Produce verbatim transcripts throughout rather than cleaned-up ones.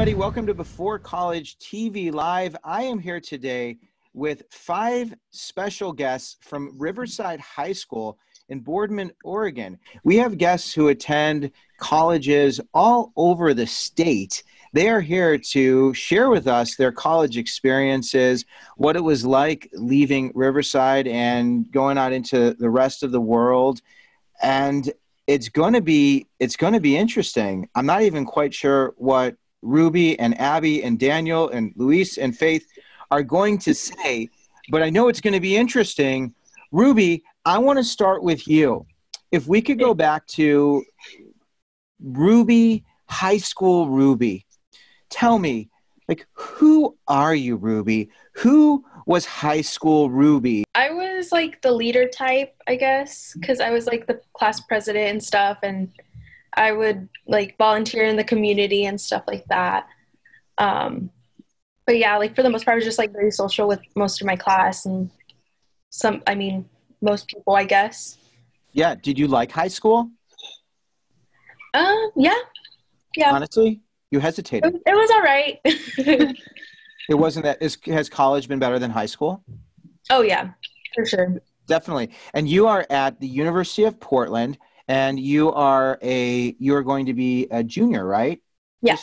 everybody. Welcome to Before College T V Live. I am here today with five special guests from Riverside High School in Boardman, Oregon. We have guests who attend colleges all over the state. They are here to share with us their college experiences, what it was like leaving Riverside and going out into the rest of the world. And it's going to be, it's going to be interesting. I'm not even quite sure what Ruby and Abby and Daniel and Luis and Faith are going to say, but I know it's going to be interesting. Ruby, I want to start with you. If we could go back to Ruby, high school Ruby, tell me, like, who are you, Ruby? Who was high school Ruby? I was like the leader type, I guess, because I was like the class president and stuff, and I would like volunteer in the community and stuff like that. Um, but yeah, like for the most part, I was just like very social with most of my class and some, I mean, most people, I guess. Yeah. Did you like high school? Um, yeah. Yeah. Honestly, you hesitated. It, it was all right. It wasn't that, is, has college been better than high school? Oh yeah, for sure. Definitely. And you are at the University of Portland, and you are a, you're going to be a junior, right? Yeah.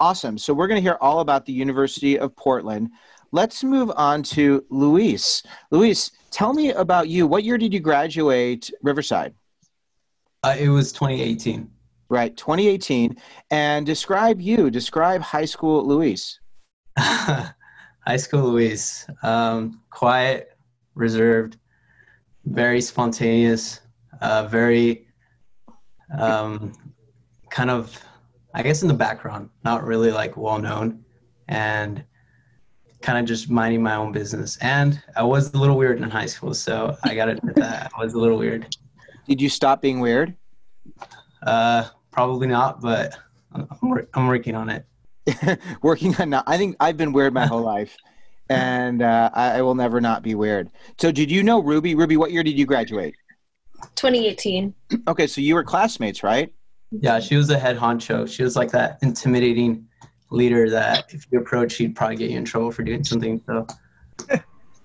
Awesome. So we're going to hear all about the University of Portland. Let's move on to Luis. Luis, tell me about you. What year did you graduate Riverside? Uh, it was twenty eighteen. Right, twenty eighteen. And describe you. Describe high school Luis. High school Luis. Um, quiet, reserved, very spontaneous, uh, very um, kind of, I guess, in the background, not really like well known, and kind of just minding my own business. And I was a little weird in high school, so I got to admit that I was a little weird. Did you stop being weird? Uh, probably not, but I'm, I'm working on it. Working on not. I think I've been weird my whole life, and uh, I, I will never not be weird. So did you know Ruby? Ruby, what year did you graduate? twenty eighteen. Okay, so you were classmates, right? Yeah, she was a head honcho. She was like that intimidating leader that if you approach, she'd probably get you in trouble for doing something. So,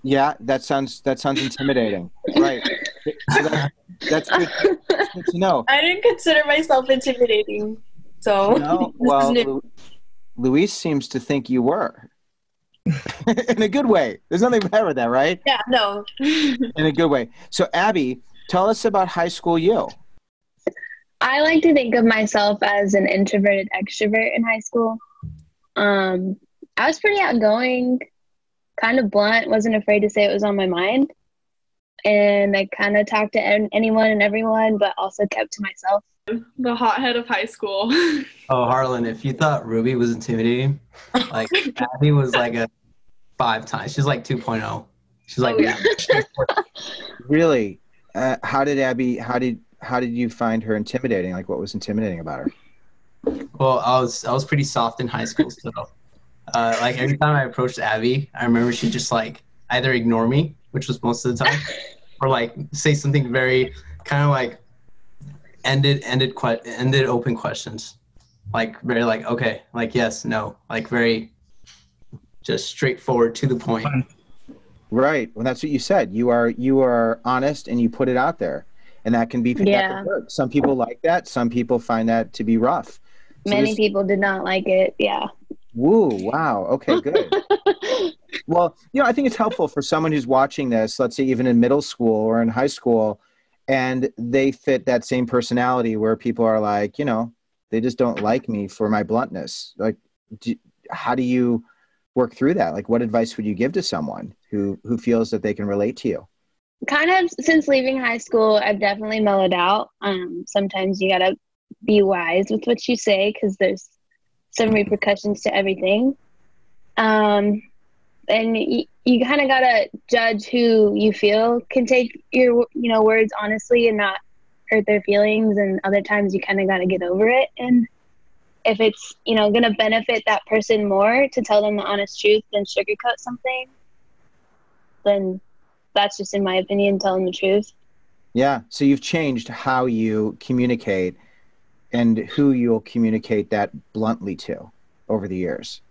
yeah, that sounds that sounds intimidating, right? So that, that's, good, that's good to know. I didn't consider myself intimidating, so. No, well, Lu Luis seems to think you were, in a good way. There's nothing bad with that, right? Yeah, no. In a good way. So, Abby, tell us about high school you. I like to think of myself as an introverted extrovert in high school. Um, I was pretty outgoing, kind of blunt, wasn't afraid to say it was on my mind. And I kind of talked to anyone and everyone, but also kept to myself. The hothead of high school. Oh, Harlan, if you thought Ruby was intimidating, like Abby was like a five times. She's like two point oh. She's like, oh, yeah. Really? Uh, how did Abby, how did, how did you find her intimidating? Like, what was intimidating about her? Well, I was I was pretty soft in high school, so uh, like every time I approached Abby, I remember she just like either ignore me, which was most of the time, or like say something very kind of like ended ended que ended open questions, like very like okay, like yes, no, like very just straightforward to the point. Right. Well, that's what you said. You are you are honest and you put it out there. And that can be, yeah. That can work. Some people like that. Some people find that to be rough. So Many this, people did not like it. Yeah. Woo. Wow. Okay, good. Well, you know, I think it's helpful for someone who's watching this, let's say even in middle school or in high school, and they fit that same personality where people are like, you know, they just don't like me for my bluntness. Like, do, how do you work through that? Like, what advice would you give to someone who, who feels that they can relate to you? Kind of since leaving high school, I've definitely mellowed out. Um, sometimes you got to be wise with what you say because there's some repercussions to everything. Um, and y you kind of got to judge who you feel can take your you know words honestly and not hurt their feelings. And other times you kind of got to get over it. And if it's you know going to benefit that person more to tell them the honest truth than sugarcoat something, then that's just, in my opinion, telling the truth. Yeah. So you've changed how you communicate and who you'll communicate that bluntly to. over the years?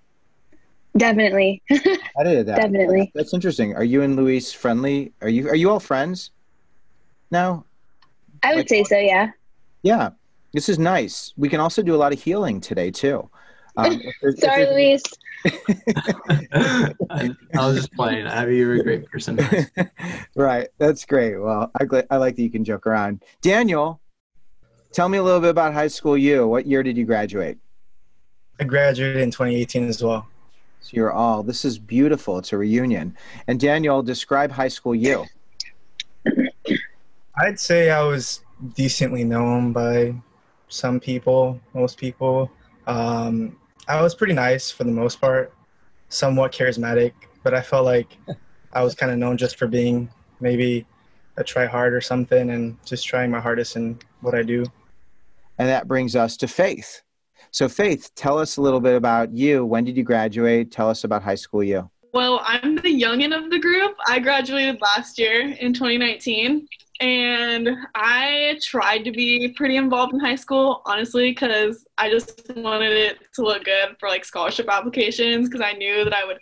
Definitely. I did that. Definitely. That's interesting. Are you and Luis friendly? Are you, are you all friends now? I would like, say so. Yeah. Yeah. This is nice. We can also do a lot of healing today too. Um, if Sorry, if Luis. I was just playing. I mean, you're a great person. Right. That's great. Well, I, I like that you can joke around. Daniel, tell me a little bit about high school you. What year did you graduate? I graduated in twenty eighteen as well. So you're all, this is beautiful. It's a reunion. And Daniel, describe high school you. I'd say I was decently known by some people, most people. Um, I was pretty nice for the most part, somewhat charismatic, but I felt like I was kind of known just for being maybe a try hard or something and just trying my hardest in what I do. And that brings us to Faith. So Faith, tell us a little bit about you. When did you graduate? Tell us about high school you. Well, I'm the youngin' of the group. I graduated last year in twenty nineteen, and I tried to be pretty involved in high school, honestly, because I just wanted it to look good for like scholarship applications, because I knew that I would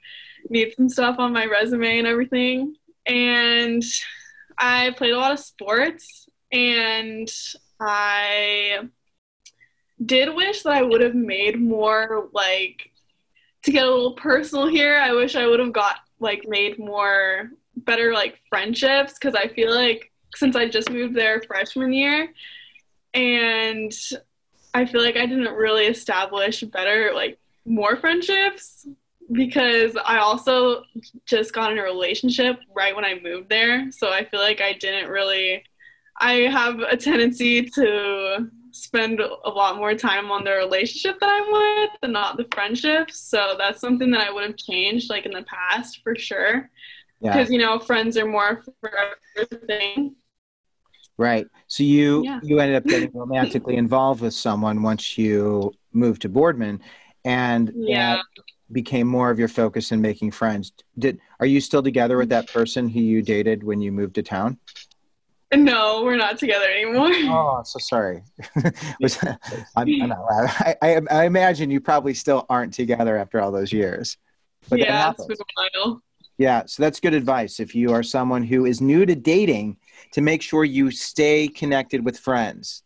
need some stuff on my resume and everything. And I played a lot of sports, and I did wish that I would have made more, like, to get a little personal here, I wish I would have got, like, made more better, like, friendships, because I feel like since I just moved there freshman year, and I feel like I didn't really establish better, like, more friendships, because I also just got in a relationship right when I moved there, so I feel like I didn't really, I have a tendency to spend a lot more time on the relationship that I'm with and not the friendship. So that's something that I would have changed, like, in the past for sure. Because, yeah, you know, friends are more for everything. Right. So you, yeah. you ended up getting romantically involved with someone once you moved to Boardman, and yeah, that became more of your focus in making friends. Did, are you still together with that person who you dated when you moved to town? No, we're not together anymore. Oh, so sorry. I'm, I'm not I, I, I imagine you probably still aren't together after all those years. But yeah, it's been a while. Yeah, so that's good advice. If you are someone who is new to dating, to make sure you stay connected with friends.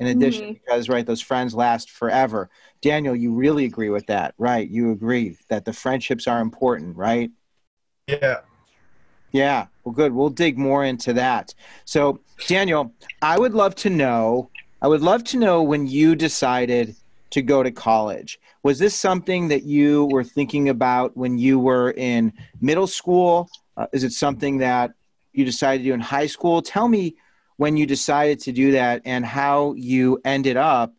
In addition, mm-hmm. because, right, those friends last forever. Daniel, you really agree with that, right? You agree that the friendships are important, right? Yeah. Yeah, well, good. We'll dig more into that. So, Daniel, I would love to know, I would love to know when you decided to go to college. Was this something that you were thinking about when you were in middle school? Uh, is it something that you decided to do in high school? Tell me when you decided to do that and how you ended up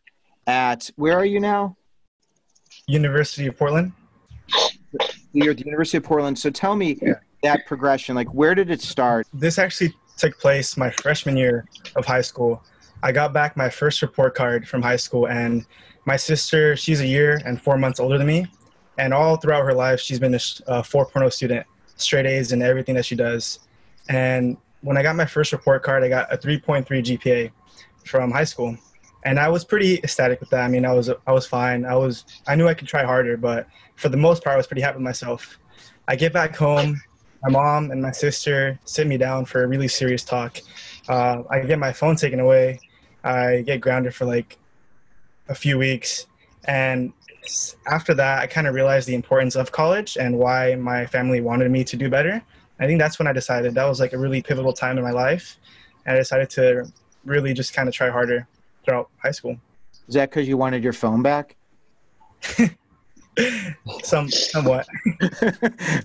at, where are you now? University of Portland. You're at the University of Portland. So tell me, yeah, that progression, like, where did it start? This actually took place my freshman year of high school. I got back my first report card from high school, and my sister, she's a year and four months older than me, and all throughout her life she's been a uh, four point oh student, straight A's in everything that she does. And when I got my first report card, I got a three point three G P A from high school, and I was pretty ecstatic with that. I mean, I was I was fine. I was I knew I could try harder, but for the most part I was pretty happy with myself. I get back home. My mom and my sister sit me down for a really serious talk. Uh, I get my phone taken away. I get grounded for like a few weeks. And after that, I kind of realized the importance of college and why my family wanted me to do better. I think that's when I decided. That was like a really pivotal time in my life. And I decided to really just kind of try harder throughout high school. Is that because you wanted your phone back? Some, somewhat.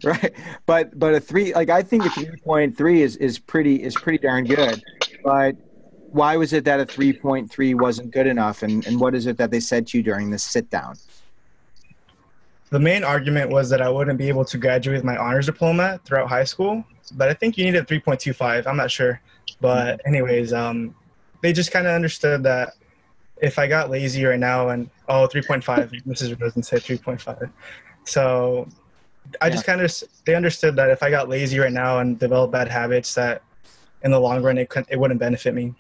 Right. But, but a three, like, I think a three point three is, is pretty, is pretty darn good. But why was it that a three point three wasn't good enough? And, and what is it that they said to you during this sit down? The main argument was that I wouldn't be able to graduate with my honors diploma throughout high school, but I think you needed three point two five. I'm not sure. But anyways, um, they just kind of understood that if I got lazy right now and, oh, three point five, Missus Rosen said three point five. So I yeah. just kind of, they understood that if I got lazy right now and developed bad habits, that in the long run, it, couldn't, it wouldn't benefit me.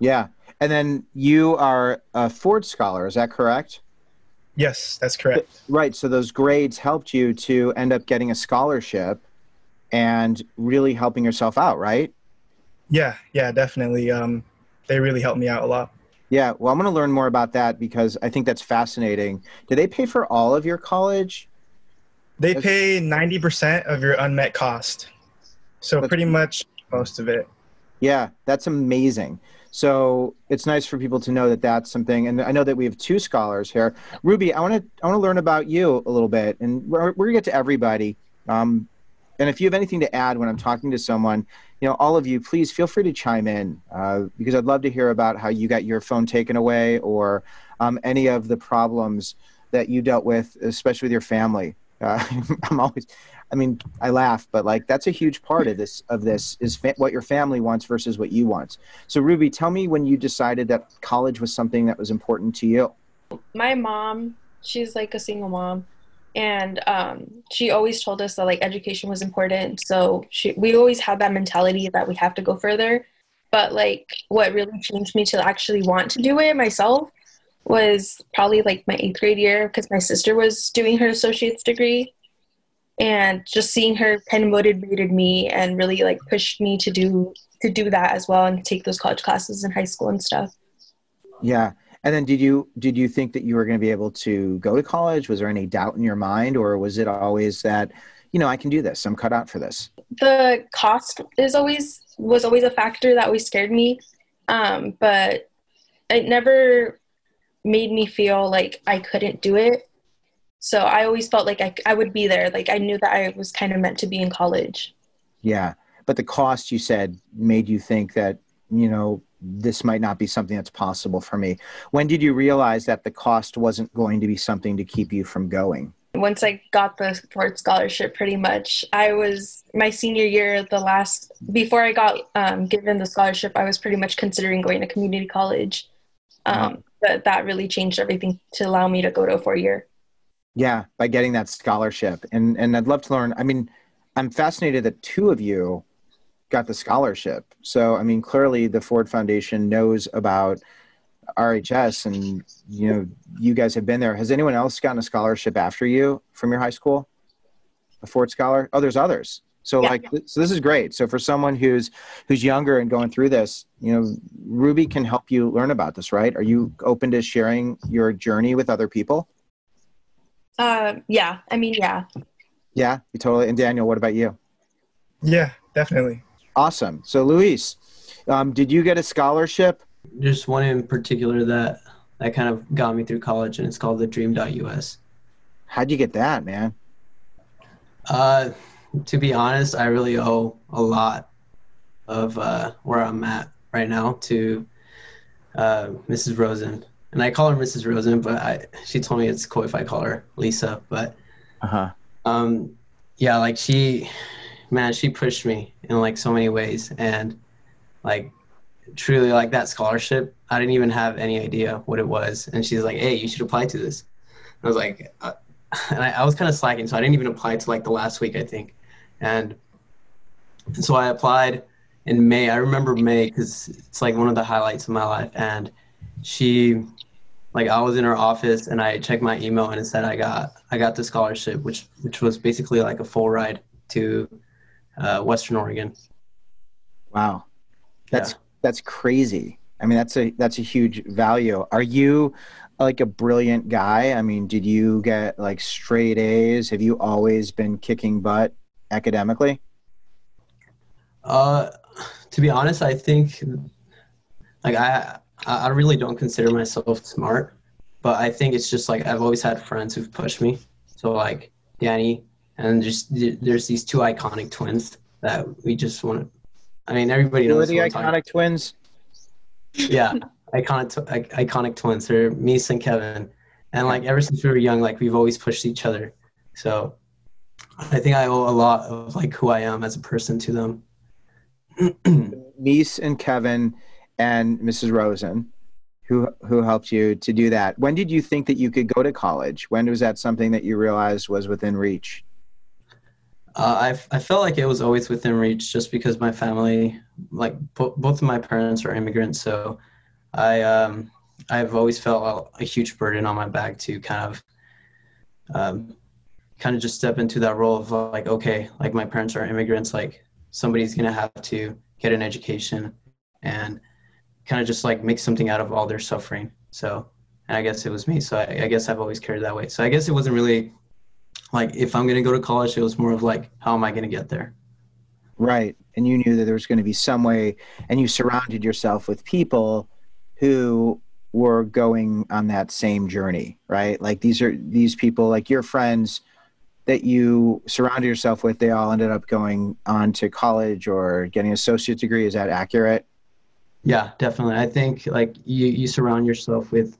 Yeah. And then you are a Ford Scholar, is that correct? Yes, that's correct. But, right. So those grades helped you to end up getting a scholarship and really helping yourself out, right? Yeah, yeah, definitely. Um, they really helped me out a lot. Yeah. Well, I'm going to learn more about that because I think that's fascinating. Do they pay for all of your college? They pay ninety percent of your unmet cost. So that's pretty much most of it. Yeah, that's amazing. So it's nice for people to know that that's something. And I know that we have two scholars here. Ruby, I want to I want to learn about you a little bit. And we're, we're going to get to everybody. Um, and if you have anything to add when I'm talking to someone, you know, all of you, please feel free to chime in uh, because I'd love to hear about how you got your phone taken away or um, any of the problems that you dealt with, especially with your family. Uh, I'm always, I mean, I laugh, but like that's a huge part of this, of this is fa what your family wants versus what you want. So Ruby, tell me when you decided that college was something that was important to you. My mom, she's like a single mom, and um, she always told us that like education was important. So she, we always had that mentality that we have to go further. But like what really changed me to actually want to do it myself was probably like my eighth grade year, because my sister was doing her associate's degree, and just seeing her kind of motivated me and really like pushed me to do to do that as well and take those college classes in high school and stuff. Yeah. And then did you did you think that you were going to be able to go to college? Was there any doubt in your mind, or was it always that, you know, I can do this, I'm cut out for this? The cost is always was always a factor that always scared me, um, but it never made me feel like I couldn't do it. So I always felt like I, I would be there. Like I knew that I was kind of meant to be in college. Yeah. But the cost, you said, made you think that, you know, this might not be something that's possible for me. When did you realize that the cost wasn't going to be something to keep you from going? Once I got the Ford Scholarship, pretty much, I was my senior year, the last, before I got um, given the scholarship, I was pretty much considering going to community college. Um, wow. But that really changed everything to allow me to go to a four-year. Yeah, by getting that scholarship. And, and I'd love to learn. I mean, I'm fascinated that two of you got the scholarship. So, I mean, clearly the Ford Foundation knows about R H S, and, you know, you guys have been there. Has anyone else gotten a scholarship after you from your high school? A Ford Scholar? Oh, there's others. So yeah, like, yeah. So this is great. So for someone who's, who's younger and going through this, you know, Ruby can help you learn about this, right? Are you open to sharing your journey with other people? Uh, yeah. I mean, yeah. Yeah, you totally. And Daniel, what about you? Yeah, definitely. Awesome. So Luis, um, did you get a scholarship? Just one in particular that, that kind of got me through college, and it's called the Dream dot U S. How'd you get that, man? Uh, To be honest, I really owe a lot of uh, where I'm at right now to uh, Missus Rosen. And I call her Missus Rosen, but I, she told me it's cool if I call her Lisa. But uh-huh. um, yeah, like she, man, she pushed me in like so many ways. And like truly like that scholarship, I didn't even have any idea what it was. And she's like, hey, you should apply to this. And I was like, uh, and I, I was kind of slacking, so I didn't even apply to like the last week, I think. And so I applied in May. I remember May because it's like one of the highlights of my life. And she, like, I was in her office and I checked my email and it said I got I got the scholarship, which which was basically like a full ride to uh, Western Oregon. Wow, that's yeah. that's crazy. I mean, that's a that's a huge value. Are you like a brilliant guy? I mean, did you get like straight A's? Have you always been kicking butt academically? Uh, to be honest, I think like I I really don't consider myself smart, but I think it's just like I've always had friends who've pushed me. So like Danny, and just there's these two iconic twins that we just want to, I mean, everybody knows the iconic twins. Yeah, iconic iconic twins. They're Mies and Kevin, and like ever since we were young, like we've always pushed each other. So I think I owe a lot of like who I am as a person to them. Mies and Kevin and Missus Rosen, who who helped you to do that. When did you think that you could go to college? When was that something that you realized was within reach? Uh, I I felt like it was always within reach, just because my family, like bo both of my parents are immigrants, so I um I've always felt a huge burden on my back to kind of um, kind of just step into that role of like, okay, like my parents are immigrants, like somebody's going to have to get an education and kind of just like make something out of all their suffering. So, and I guess it was me. So I, I guess I've always cared that way. So I guess it wasn't really like, if I'm going to go to college, it was more of like, how am I going to get there? Right. And you knew that there was going to be some way, and you surrounded yourself with people who were going on that same journey, right? Like these are these people, like your friends that you surrounded yourself with, they all ended up going on to college or getting an associate's degree. Is that accurate? Yeah, definitely. I think like you, you surround yourself with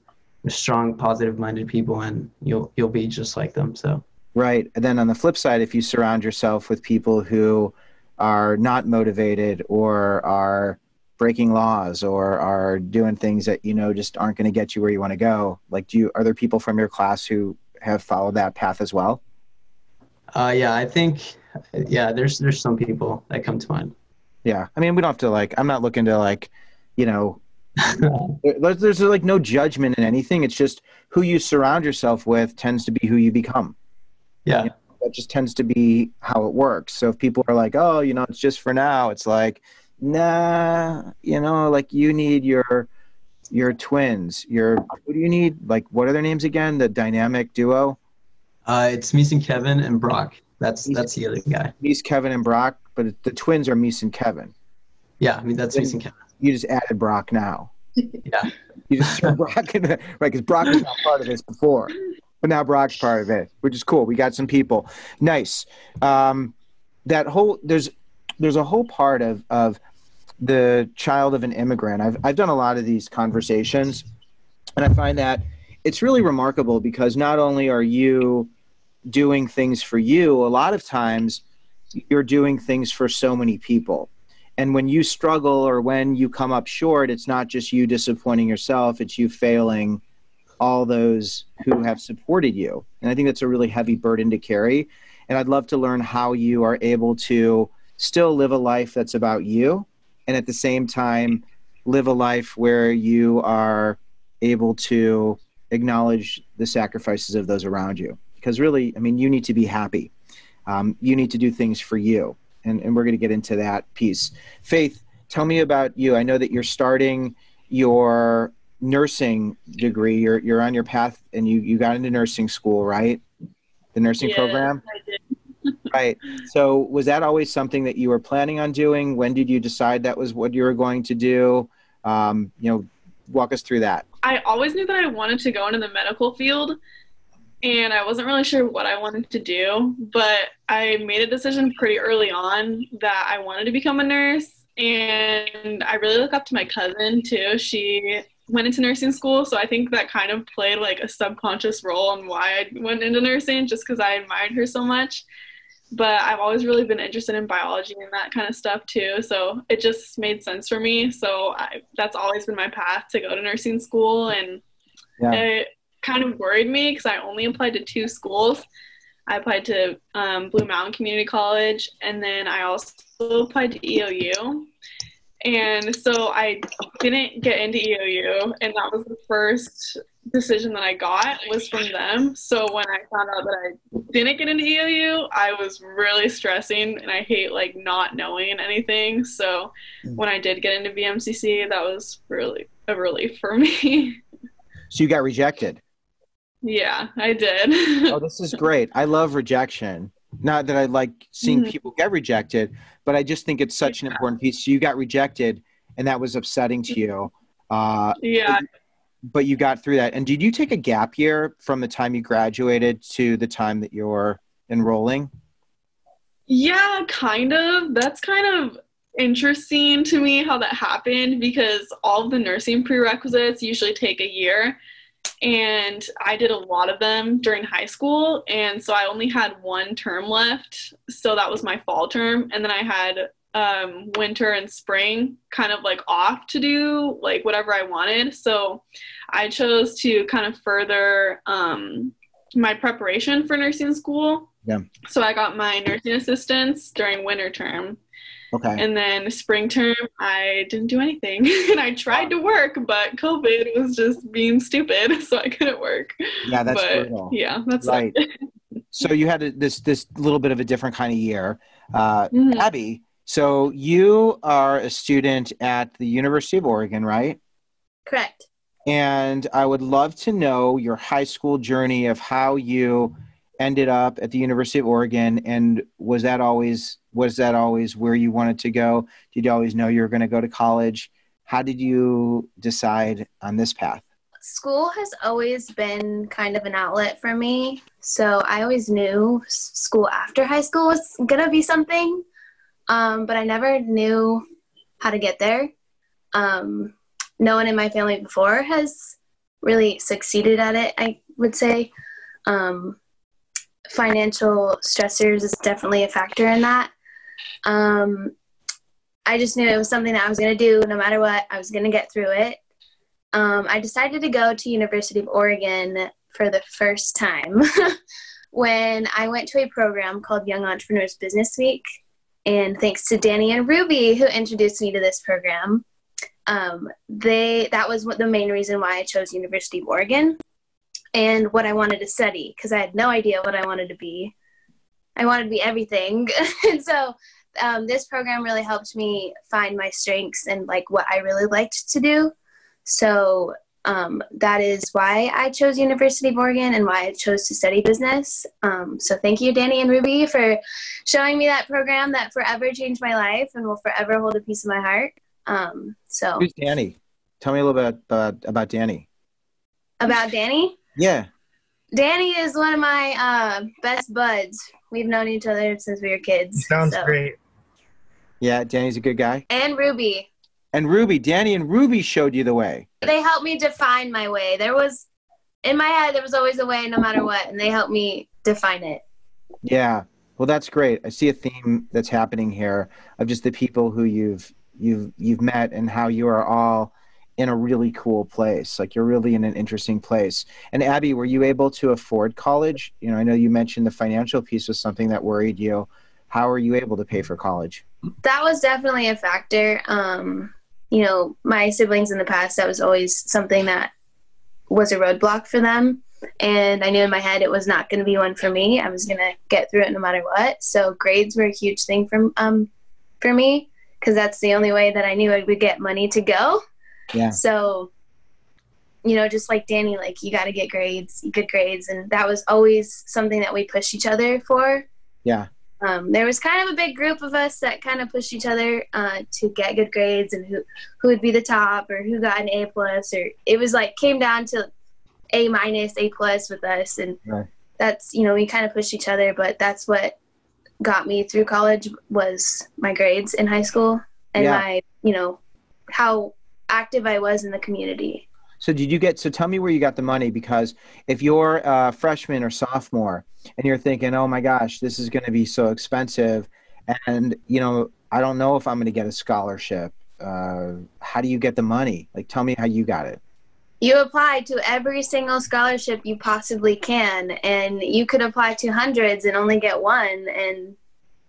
strong, positive-minded people, and you'll you'll be just like them. So right. And then on the flip side, if you surround yourself with people who are not motivated or are breaking laws or are doing things that, you know, just aren't going to get you where you want to go, like do you, are there people from your class who have followed that path as well? Uh, yeah, I think, yeah, there's, there's some people that come to mind. Yeah. I mean, we don't have to like, I'm not looking to like, you know, there's, there's like no judgment in anything. It's just who you surround yourself with tends to be who you become. Yeah. You know? That just tends to be how it works. So if people are like, oh, you know, it's just for now, it's like, nah, you know, like you need your, your twins, your, who do you need? Like, what are their names again? The dynamic duo? Uh, it's Mies and Kevin and Brock. That's, Mies, that's the other guy. Mies, Kevin and Brock, but the twins are Mies and Kevin. Yeah. I mean, that's Mies and Kevin. You just added Brock now. Yeah. You just threw Brock in there, right? Cause Brock was not part of this before. But now Brock's part of it, which is cool. We got some people. Nice. Um, that whole there's there's a whole part of of the child of an immigrant. I've I've done a lot of these conversations, and I find that it's really remarkable because not only are you doing things for you, a lot of times you're doing things for so many people. And when you struggle or when you come up short, it's not just you disappointing yourself, it's you failing all those who have supported you. And I think that's a really heavy burden to carry. And I'd love to learn how you are able to still live a life that's about you, and at the same time, live a life where you are able to acknowledge the sacrifices of those around you. Because really, I mean, you need to be happy. Um, you need to do things for you. And, and we're going to get into that piece. Faith, tell me about you. I know that you're starting your nursing degree. You're you're on your path, and you you got into nursing school, right? The nursing yes, program. I did. Right. So was that always something that you were planning on doing? When did you decide that was what you were going to do? Um, you know, walk us through that. I always knew that I wanted to go into the medical field, and I wasn't really sure what I wanted to do, but I made a decision pretty early on that I wanted to become a nurse. And I really look up to my cousin too. She went into nursing school, so I think that kind of played like a subconscious role in why I went into nursing, just because I admired her so much. But I've always really been interested in biology and that kind of stuff too, so it just made sense for me. So I, that's always been my path to go to nursing school, and yeah. It kind of worried me because I only applied to two schools. I applied to um, Blue Mountain Community College, and then I also applied to E O U. And so I didn't get into E O U, and that was the first decision that I got was from them. So when I found out that I didn't get into E O U, I was really stressing, and I hate like not knowing anything. So when I did get into B M C C, that was really a relief for me. So you got rejected? Yeah, I did. Oh, this is great. I love rejection. Not that I like seeing mm-hmm. people get rejected, but I just think it's such yeah. an important piece. So you got rejected, and that was upsetting to you. Uh, yeah. But, but you got through that. And did you take a gap year from the time you graduated to the time that you're enrolling? Yeah, kind of. That's kind of interesting to me how that happened, because all of the nursing prerequisites usually take a year. And I did a lot of them during high school, and so I only had one term left, so that was my fall term. And then I had um, winter and spring kind of like off to do like whatever I wanted, so I chose to kind of further um, my preparation for nursing school. Yeah. So I got my nursing assistants during winter term. Okay. And then spring term, I didn't do anything. And I tried to work, but COVID was just being stupid, so I couldn't work. Yeah, that's but, brutal. Yeah, that's right. So you had a, this this little bit of a different kind of year. Uh, mm-hmm. Abby, so you are a student at the University of Oregon, right? Correct. And I would love to know your high school journey of how you ended up at the University of Oregon, and was that always was that always where you wanted to go? Did you always know you were going to go to college? How did you decide on this path? School has always been kind of an outlet for me, so I always knew school after high school was going to be something, um, but I never knew how to get there. Um, no one in my family before has really succeeded at it, I would say. Um, financial stressors is definitely a factor in that. Um, I just knew it was something that I was going to do no matter what. I was going to get through it. Um, I decided to go to University of Oregon for the first time when I went to a program called Young Entrepreneurs Business Week. And thanks to Danny and Ruby, who introduced me to this program. Um, they, that was what the main reason why I chose University of Oregon and what I wanted to study, because I had no idea what I wanted to be. I wanted to be everything. And so um, this program really helped me find my strengths and like what I really liked to do. So um, that is why I chose University of Oregon and why I chose to study business. Um, so thank you, Danny and Ruby, for showing me that program that forever changed my life and will forever hold a piece of my heart. Um, so who's Danny? Tell me a little bit about, about Danny. About Danny? Yeah. Danny is one of my uh, best buds. We've known each other since we were kids. He sounds so great. Yeah, Danny's a good guy. And Ruby. And Ruby, Danny and Ruby showed you the way. They helped me define my way. There was, in my head, there was always a way no matter what, and they helped me define it. Yeah. Well, that's great. I see a theme that's happening here of just the people who you've you've you've met and how you are all in a really cool place. Like, you're really in an interesting place. And Abby, were you able to afford college? You know, I know you mentioned the financial piece was something that worried you. How are you able to pay for college? That was definitely a factor. Um, you know, my siblings in the past, that was always something that was a roadblock for them. And I knew in my head it was not going to be one for me. I was going to get through it no matter what. So grades were a huge thing for, um, for me, because that's the only way that I knew I would get money to go. Yeah. So, you know, just like Danny, like, you got to get grades, good grades. And that was always something that we pushed each other for. Yeah. Um, there was kind of a big group of us that kind of pushed each other uh, to get good grades and who, who would be the top or who got an A plus, or it was like came down to A minus, A plus with us. And right. That's, you know, we kind of pushed each other, but that's what got me through college was my grades in high school and yeah. my, you know, how active I was in the community. So did you get, so tell me where you got the money, because if you're a freshman or sophomore and you're thinking, oh my gosh, this is going to be so expensive, and, you know, I don't know if I'm going to get a scholarship. Uh, how do you get the money? Like, tell me how you got it. You apply to every single scholarship you possibly can, and you could apply to hundreds and only get one, and,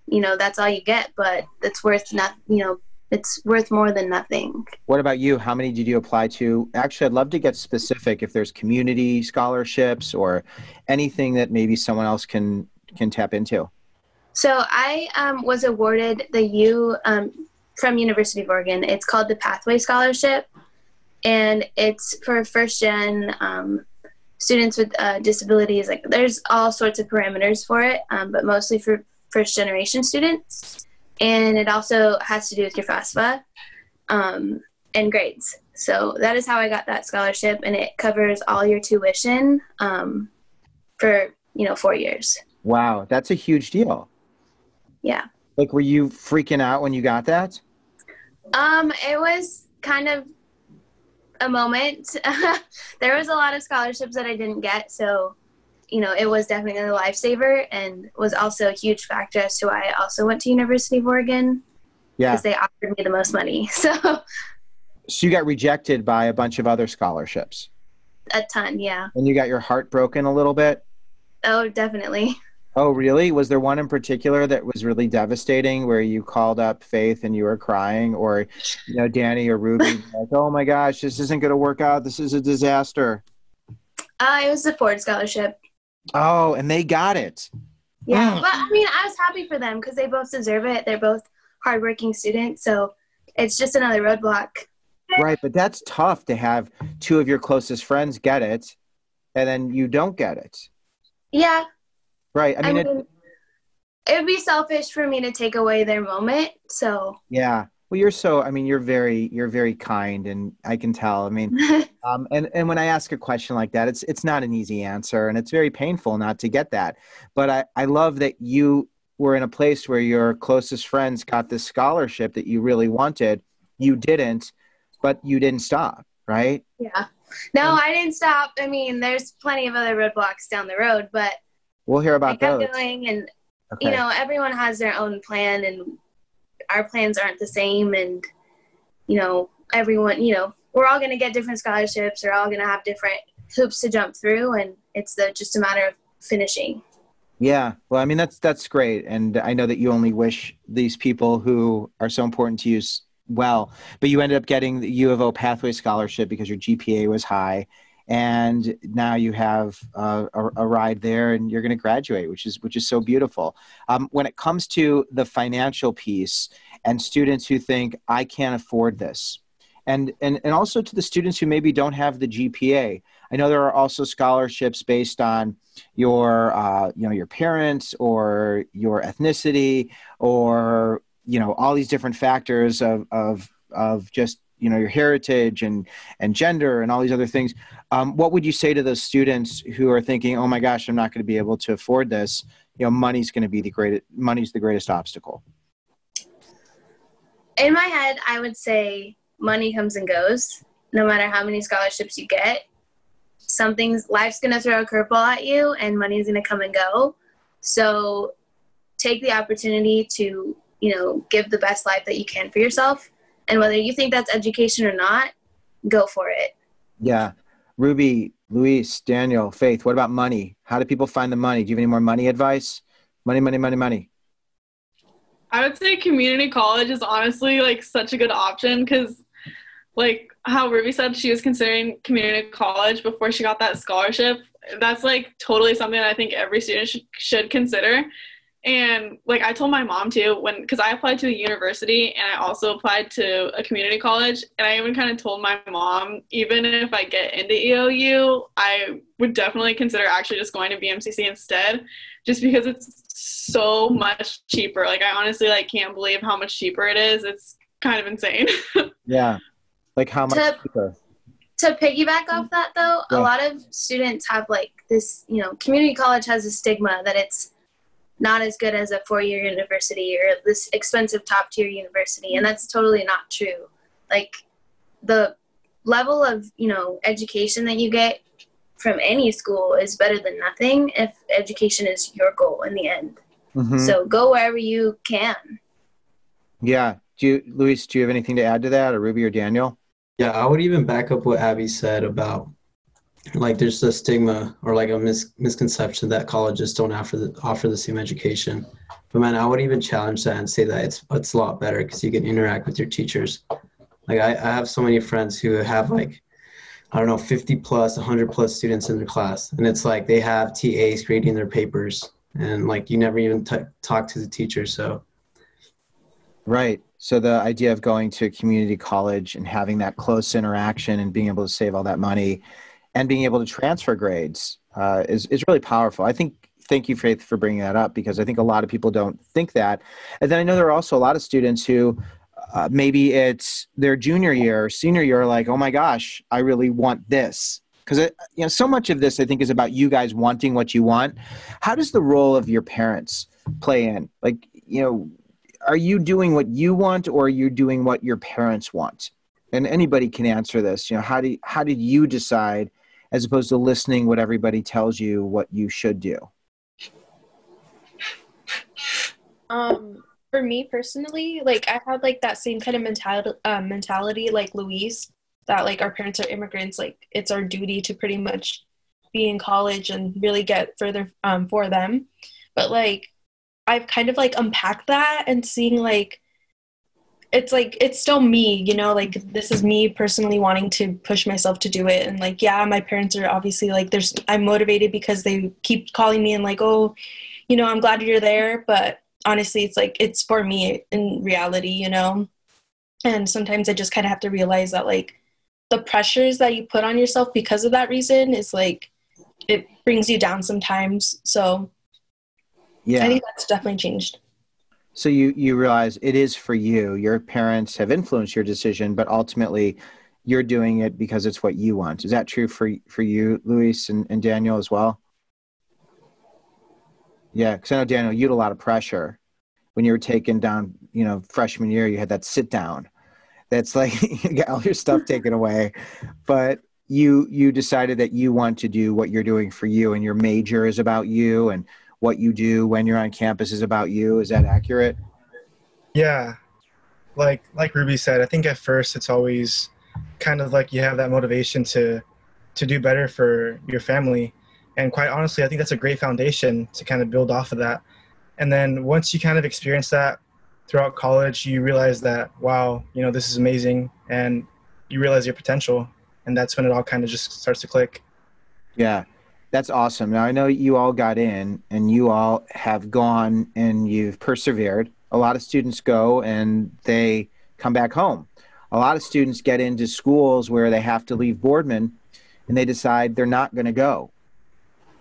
you know, that's all you get, but it's worth nothing, you know, it's worth more than nothing. What about you? How many did you apply to? Actually, I'd love to get specific if there's community scholarships or anything that maybe someone else can can tap into. So I um, was awarded the U um, from University of Oregon. It's called the Pathway Scholarship, and it's for first-gen um, students with uh, disabilities. Like, there's all sorts of parameters for it, um, but mostly for first-generation students. And it also has to do with your FAFSA um, and grades. So that is how I got that scholarship, and it covers all your tuition um, for, you know, four years. Wow, that's a huge deal. Yeah. Like, were you freaking out when you got that? Um, it was kind of a moment. There was a lot of scholarships that I didn't get, so you know, it was definitely a lifesaver and was also a huge factor as to why I also went to University of Oregon. Yeah. Because they offered me the most money. So So you got rejected by a bunch of other scholarships. A ton, yeah. And you got your heart broken a little bit? Oh, definitely. Oh, really? Was there one in particular that was really devastating where you called up Faith and you were crying, or, you know, Danny or Ruby, like, oh my gosh, this isn't going to work out. This is a disaster. Uh, it was the Ford Scholarship. Oh, and they got it. Yeah. Well, I mean, I was happy for them because they both deserve it. They're both hardworking students. So it's just another roadblock. Right. But that's tough to have two of your closest friends get it and then you don't get it. Yeah. Right. I mean, I mean it, it would be selfish for me to take away their moment. So, yeah, well, you're so, I mean, you're very, you're very kind, and I can tell, I mean, um, and, and when I ask a question like that, it's, it's not an easy answer, and it's very painful not to get that. But I, I love that you were in a place where your closest friends got this scholarship that you really wanted. You didn't, but you didn't stop. Right. Yeah. No, and I didn't stop. I mean, there's plenty of other roadblocks down the road, but we'll hear about those. I kept going, and okay. You know, everyone has their own plan, and our plans aren't the same. And you know, everyone, you know, we're all going to get different scholarships. We're all going to have different hoops to jump through, and it's the, just a matter of finishing. Yeah, well, I mean, that's that's great, and I know that you only wish these people who are so important to you well. But you ended up getting the U of O Pathway Scholarship because your G P A was high. And now you have uh, a, a ride there, and you're going to graduate, which is which is so beautiful. Um, when it comes to the financial piece and students who think, I can't afford this, and, and, and also to the students who maybe don't have the G P A, I know there are also scholarships based on your, uh, you know, your parents or your ethnicity or, you know, all these different factors of, of, of just, you know, your heritage and, and gender and all these other things. Um, what would you say to those students who are thinking, oh my gosh, I'm not going to be able to afford this. You know, money's going to be the greatest, money's the greatest obstacle. In my head, I would say money comes and goes. No matter how many scholarships you get, something's, life's going to throw a curveball at you, and money's going to come and go. So take the opportunity to, you know, give the best life that you can for yourself. And whether you think that's education or not, go for it. Yeah. Ruby, Luis, Daniel, Faith, what about money? How do people find the money? Do you have any more money advice? Money, money, money, money. I would say community college is honestly like such a good option because like how Ruby said, she was considering community college before she got that scholarship. That's like totally something that I think every student should, should consider. And like I told my mom too, when because I applied to a university and I also applied to a community college, and I even kind of told my mom, even if I get into E O U, I would definitely consider actually just going to B M C C instead, just because it's so much cheaper. Like I honestly like can't believe how much cheaper it is. It's kind of insane. Yeah, like how much to, cheaper. To piggyback off that though, yeah. A lot of students have like this, you know, community college has a stigma that it's not as good as a four-year university or this expensive top-tier university, and that's totally not true. Like the level of, you know, education that you get from any school is better than nothing if education is your goal in the end. Mm-hmm. So go wherever you can. Yeah. Do you, Luis, do you have anything to add to that, or Ruby or Daniel? Yeah, I would even back up what Abby said about like there's a stigma or like a mis misconception that colleges don't offer the, offer the same education. But man, I would even challenge that and say that it's, it's a lot better because you can interact with your teachers. Like I, I have so many friends who have like, I don't know, fifty plus, a hundred plus students in their class. And it's like they have T As grading their papers and like you never even t talk to the teacher. So. Right. So the idea of going to community college and having that close interaction and being able to save all that money and being able to transfer grades uh, is, is really powerful. I think, thank you, Faith, for bringing that up, because I think a lot of people don't think that. And then I know there are also a lot of students who uh, maybe it's their junior year or senior year are like, oh my gosh, I really want this. Because you know, so much of this, I think, is about you guys wanting what you want. How does the role of your parents play in? Like, you know, are you doing what you want, or are you doing what your parents want? And anybody can answer this. You know, how do, how did you decide, as opposed to listening what everybody tells you what you should do? Um, for me personally, like I had like that same kind of mentality, uh, mentality like Louise, that like our parents are immigrants, like it's our duty to pretty much be in college and really get further um, for them. But like, I've kind of like unpacked that and seeing like, it's like, it's still me, you know, like this is me personally wanting to push myself to do it. And like, yeah, my parents are obviously like, there's, I'm motivated because they keep calling me and like, oh, you know, I'm glad you're there. But honestly, it's like, it's for me in reality, you know? And sometimes I just kind of have to realize that like the pressures that you put on yourself because of that reason is like, it brings you down sometimes. So yeah, I think that's definitely changed. So you, you realize it is for you. Your parents have influenced your decision, but ultimately you're doing it because it's what you want. Is that true for, for you, Luis and, and Daniel as well? Yeah, because I know, Daniel, you had a lot of pressure. When you were taken down, you know, freshman year, you had that sit down. That's like, you got all your stuff taken away. But you, you decided that you want to do what you're doing for you, and your major is about you, and what you do when you're on campus is about you. Is that accurate? Yeah. Like, like Ruby said, I think at first it's always kind of like you have that motivation to, to do better for your family. And quite honestly, I think that's a great foundation to kind of build off of that. And then once you kind of experience that throughout college, you realize that, wow, you know, this is amazing. And you realize your potential. And that's when it all kind of just starts to click. Yeah. That's awesome. Now, I know you all got in and you all have gone and you've persevered. A lot of students go and they come back home. A lot of students get into schools where they have to leave Boardman and they decide they're not going to go.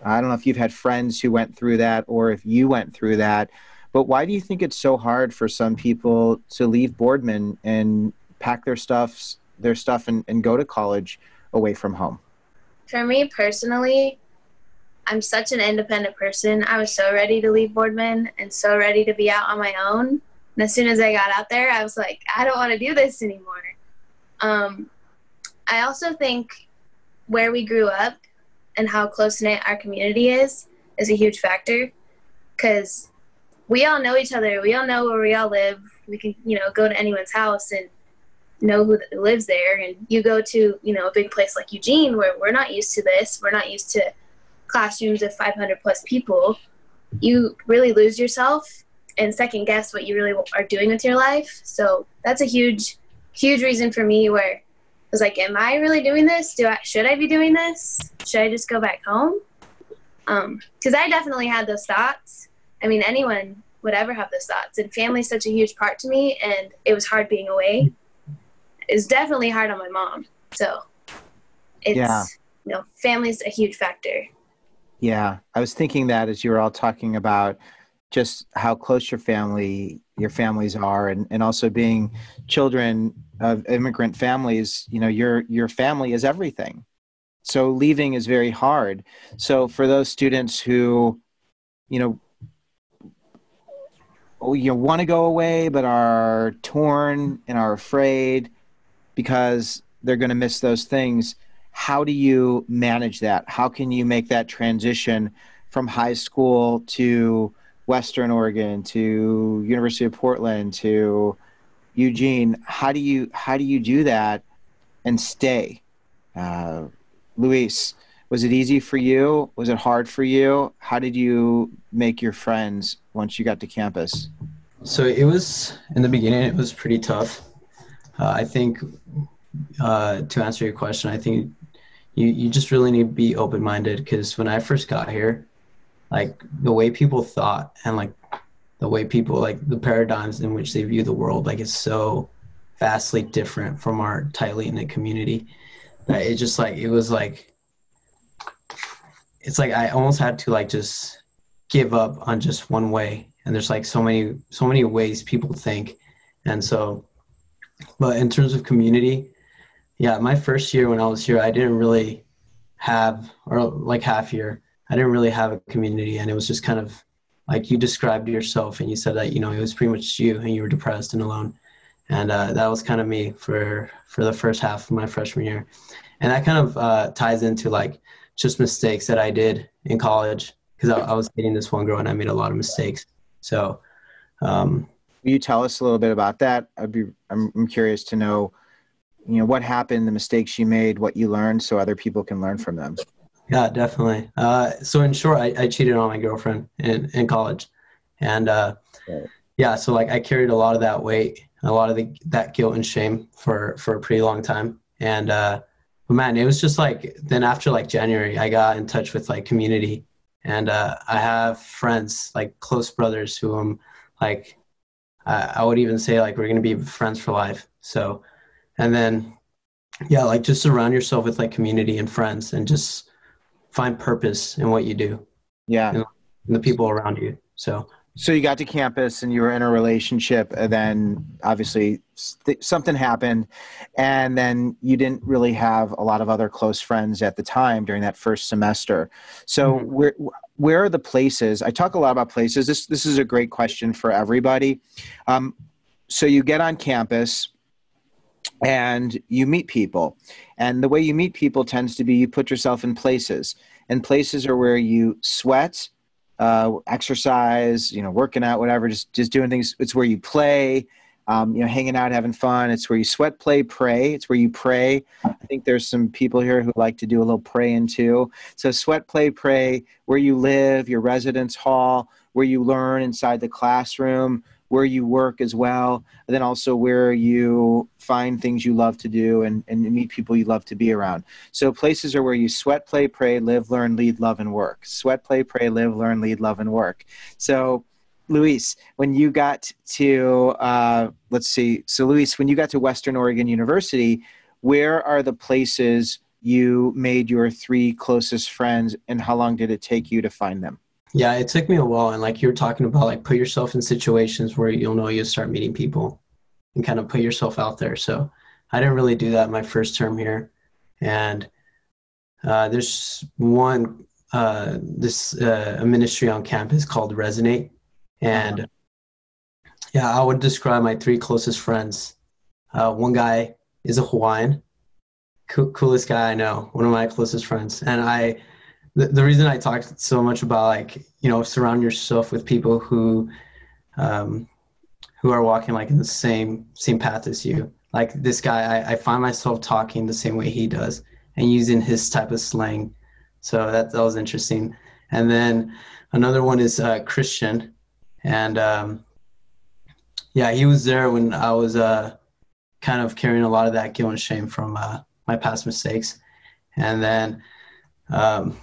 I don't know if you've had friends who went through that or if you went through that, but why do you think it's so hard for some people to leave Boardman and pack their stuff, their stuff and, and go to college away from home? For me personally, I'm such an independent person. I was so ready to leave Boardman and so ready to be out on my own. And as soon as I got out there, I was like, I don't want to do this anymore. Um, I also think where we grew up and how close-knit our community is, is a huge factor. Because we all know each other. We all know where we all live. We can, you know, go to anyone's house and know who lives there. And you go to, you know, a big place like Eugene where we're not used to this. We're not used to classrooms of five hundred plus people. You really lose yourself and second guess what you really are doing with your life. So that's a huge, huge reason for me where I was like, am I really doing this? Do I, should I be doing this? Should I just go back home? Um, 'cause I definitely had those thoughts. I mean, anyone would ever have those thoughts, and family's such a huge part to me, and it was hard being away. It's definitely hard on my mom. So it's, yeah. You know, family's a huge factor. Yeah, I was thinking that as you were all talking about just how close your family, your families are, and, and also being children of immigrant families, you know, your, your family is everything. So leaving is very hard. So for those students who, you know, you want to go away, but are torn and are afraid because they're going to miss those things, how do you manage that? How can you make that transition from high school to Western Oregon, to University of Portland, to Eugene? How do you, how do you do that and stay? Uh, Luis, was it easy for you? Was it hard for you? How did you make your friends once you got to campus? So it was, in the beginning, it was pretty tough. Uh, I think uh, to answer your question, I think You, you just really need to be open-minded, because when I first got here, like the way people thought and like the way people, like the paradigms in which they view the world, like it's so vastly different from our tightly knit community that it just like, it was like, it's like I almost had to like just give up on just one way. And there's like so many, so many ways people think. And so, but in terms of community, yeah, my first year when I was here, I didn't really have, or like half year, I didn't really have a community. And it was just kind of like you described yourself, and you said that, you know, it was pretty much you, and you were depressed and alone. And uh, that was kind of me for, for the first half of my freshman year. And that kind of uh, ties into like just mistakes that I did in college, because I, I was dating this one girl and I made a lot of mistakes. So. Um, Will you tell us a little bit about that? I'd be, I'm, I'm curious to know, you know, what happened, the mistakes you made, what you learned, so other people can learn from them. Yeah, definitely. Uh, so in short, I, I cheated on my girlfriend in, in college. And uh, right. yeah, so like I carried a lot of that weight, a lot of the, that guilt and shame for, for a pretty long time. And uh, but man, it was just like, then after like January, I got in touch with like community. And uh, I have friends, like close brothers who I'm like, uh, I would even say like, we're going to be friends for life. So, and then, yeah, like just surround yourself with like community and friends and just find purpose in what you do. Yeah. And, and the people around you. So, so you got to campus and you were in a relationship, and then obviously th- something happened, and then you didn't really have a lot of other close friends at the time during that first semester. So mm-hmm. where, where are the places? I talk a lot about places. This, this is a great question for everybody. Um, so you get on campus and you meet people, and the way you meet people tends to be you put yourself in places, and places are where you sweat, uh, exercise, you know, working out, whatever, just, just doing things. It's where you play, um, you know, hanging out, having fun. It's where you sweat, play, pray. It's where you pray. I think there's some people here who like to do a little praying too. So sweat, play, pray, where you live, your residence hall, where you learn inside the classroom, where you work as well, and then also where you find things you love to do and, and meet people you love to be around. So places are where you sweat, play, pray, live, learn, lead, love, and work. Sweat, play, pray, live, learn, lead, love, and work. So Luis, when you got to, uh, let's see, so Luis, when you got to Western Oregon University, where are the places you made your three closest friends, and how long did it take you to find them? Yeah, it took me a while. And like you were talking about, like put yourself in situations where you'll know you start meeting people and kind of put yourself out there. So I didn't really do that my first term here. And uh, there's one, uh, this uh, a ministry on campus called Resonate. And yeah, I would describe my three closest friends. Uh, one guy is a Hawaiian, co- coolest guy I know, one of my closest friends. And I... The reason I talked so much about like, you know, surround yourself with people who, um, who are walking like in the same, same path as you. Like this guy, I, I find myself talking the same way he does and using his type of slang. So that, that was interesting. And then another one is uh, Christian. And um, yeah, he was there when I was uh, kind of carrying a lot of that guilt and shame from uh, my past mistakes. And then, um,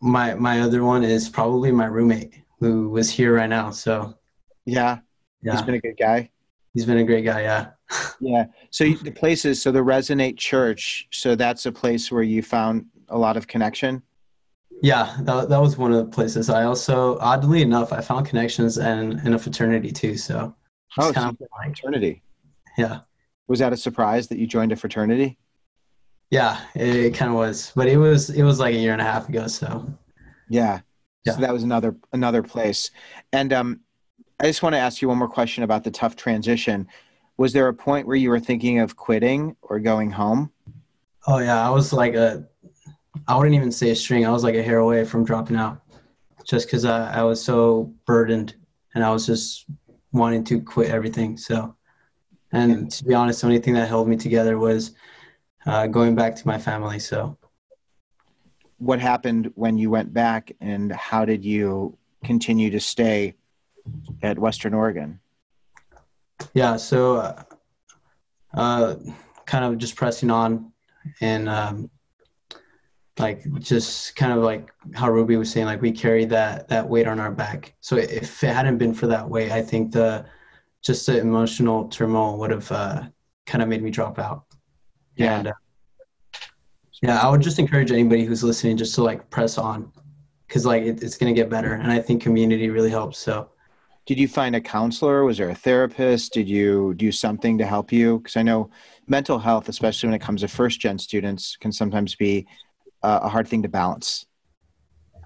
My my other one is probably my roommate who was here right now. So yeah, yeah. He's been a good guy. He's been a great guy. Yeah. Yeah. So the places, so the Resonate Church. So that's a place where you found a lot of connection. Yeah, that that was one of the places. I also, oddly enough, I found connections in, in a fraternity too. So oh, kind of like, fraternity. Yeah. Was that a surprise that you joined a fraternity? Yeah, it, it kind of was, but it was, it was like a year and a half ago. So yeah. yeah. So that was another, another place. And, um, I just want to ask you one more question about the tough transition. Was there a point where you were thinking of quitting or going home? Oh yeah. I was like a, I wouldn't even say a string. I was like a hair away from dropping out just cause I, I was so burdened and I was just wanting to quit everything. So, and yeah. to be honest, the only thing that held me together was, Uh, going back to my family. So what happened when you went back, and how did you continue to stay at Western Oregon? Yeah. So, uh, uh kind of just pressing on and, um, like just kind of like how Ruby was saying, like we carry that, that weight on our back. So if it hadn't been for that weight, I think the, just the emotional turmoil would have, uh, kind of made me drop out. Yeah. And, uh, yeah, I would just encourage anybody who's listening just to like press on, because like it, it's going to get better. And I think community really helps. So did you find a counselor? Was there a therapist? Did you do something to help you? Because I know mental health, especially when it comes to first gen students, can sometimes be uh, a hard thing to balance.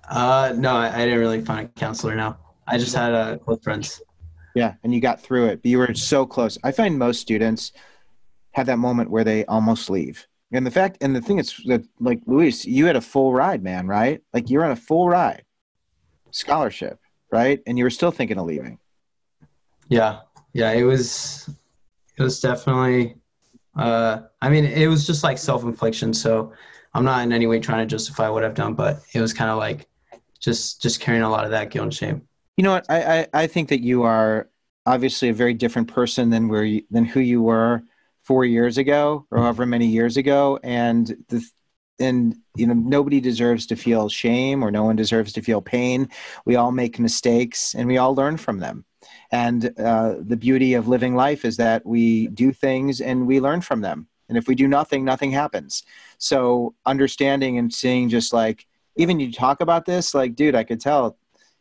Uh, no, I, I didn't really find a counselor. No, I just had uh, close friends. Yeah. And you got through it, but you were so close. I find most students have that moment where they almost leave. And the fact, and the thing is that, like, Luis, you had a full ride, man, right? Like, you're on a full ride scholarship, right? And you were still thinking of leaving. Yeah. Yeah. It was, it was definitely, uh, I mean, it was just like self-infliction. So I'm not in any way trying to justify what I've done, but it was kind of like just just carrying a lot of that guilt and shame. You know what? I, I, I think that you are obviously a very different person than where you, than who you were four years ago or however many years ago. And the, and you know, nobody deserves to feel shame, or no one deserves to feel pain. We all make mistakes and we all learn from them. And uh, the beauty of living life is that we do things and we learn from them. And if we do nothing, nothing happens. So understanding and seeing, just like, even you talk about this, like, dude, I could tell,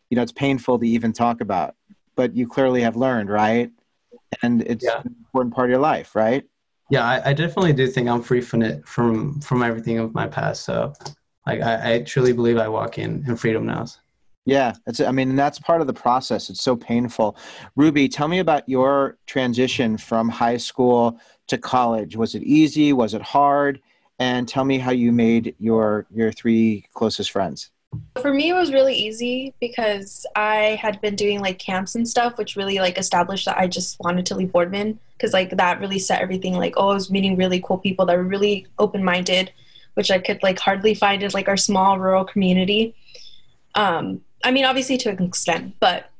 you know, it's painful to even talk about, but you clearly have learned, right? And it's yeah. an important part of your life, right? Yeah, I, I definitely do think I'm free from it, from, from everything of my past. So like, I, I truly believe I walk in, in freedom now. Yeah, that's, I mean, that's part of the process. It's so painful. Ruby, tell me about your transition from high school to college. Was it easy? Was it hard? And tell me how you made your, your three closest friends. For me, it was really easy because I had been doing like camps and stuff, which really like established that I just wanted to leave Boardman, because like that really set everything. Like, oh, I was meeting really cool people that were really open-minded, which I could like hardly find in like our small rural community. Um, I mean, obviously to an extent, but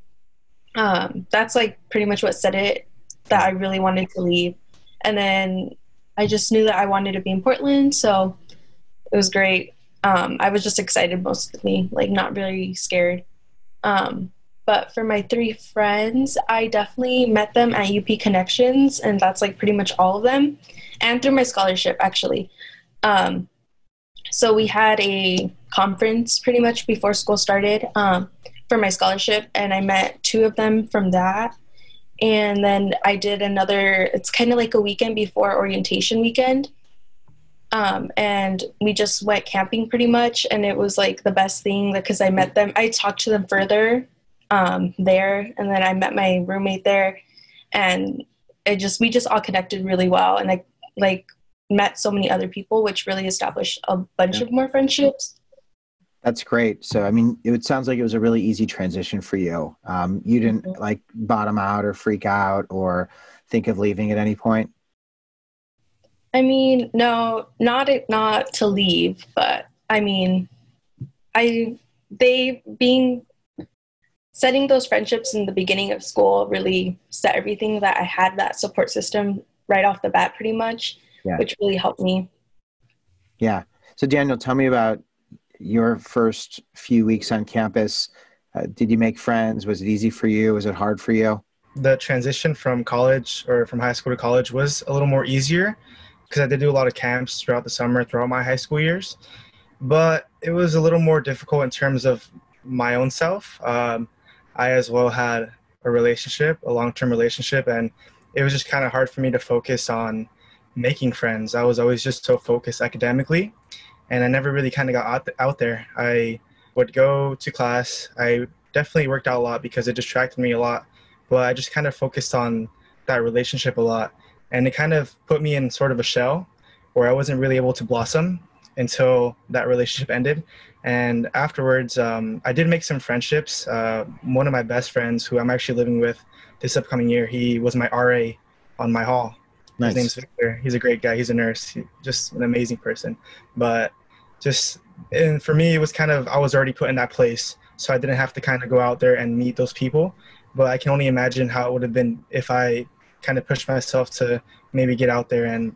um, that's like pretty much what set it, that I really wanted to leave. And then I just knew that I wanted to be in Portland, so it was great. Um, I was just excited mostly, like not really scared. Um, but for my three friends, I definitely met them at U P Connections, and that's like pretty much all of them, and through my scholarship actually. Um, so we had a conference pretty much before school started um, for my scholarship, and I met two of them from that. And then I did another, it's kind of like a weekend before orientation weekend. Um, and we just went camping pretty much. And it was like the best thing because I met them. I talked to them further um, there. And then I met my roommate there, and it just, we just all connected really well. And I like met so many other people, which really established a bunch yeah. of more friendships. That's great. So, I mean, it sounds like it was a really easy transition for you. Um, you didn't like bottom out or freak out or think of leaving at any point? I mean, no, not not to leave, but I mean, I they being setting those friendships in the beginning of school really set everything, that I had that support system right off the bat pretty much, yeah. which really helped me. Yeah. So Daniel, tell me about your first few weeks on campus. Uh, did you make friends? Was it easy for you? Was it hard for you? The transition from college, or from high school to college, was a little more easier because I did do a lot of camps throughout the summer, throughout my high school years, but it was a little more difficult in terms of my own self. Um, I as well had a relationship, a long-term relationship, and it was just kind of hard for me to focus on making friends. I was always just so focused academically, and I never really kind of got out, th out there. I would go to class. I definitely worked out a lot because it distracted me a lot, but I just kind of focused on that relationship a lot. And it kind of put me in sort of a shell where I wasn't really able to blossom until that relationship ended. And afterwards, um, I did make some friendships. Uh, one of my best friends, who I'm actually living with this upcoming year, he was my R A on my hall. Nice. His name's Victor. He's a great guy. He's a nurse. He's just an amazing person. But just, and for me, it was kind of, I was already put in that place, so I didn't have to kind of go out there and meet those people. But I can only imagine how it would have been if I kind of pushed myself to maybe get out there and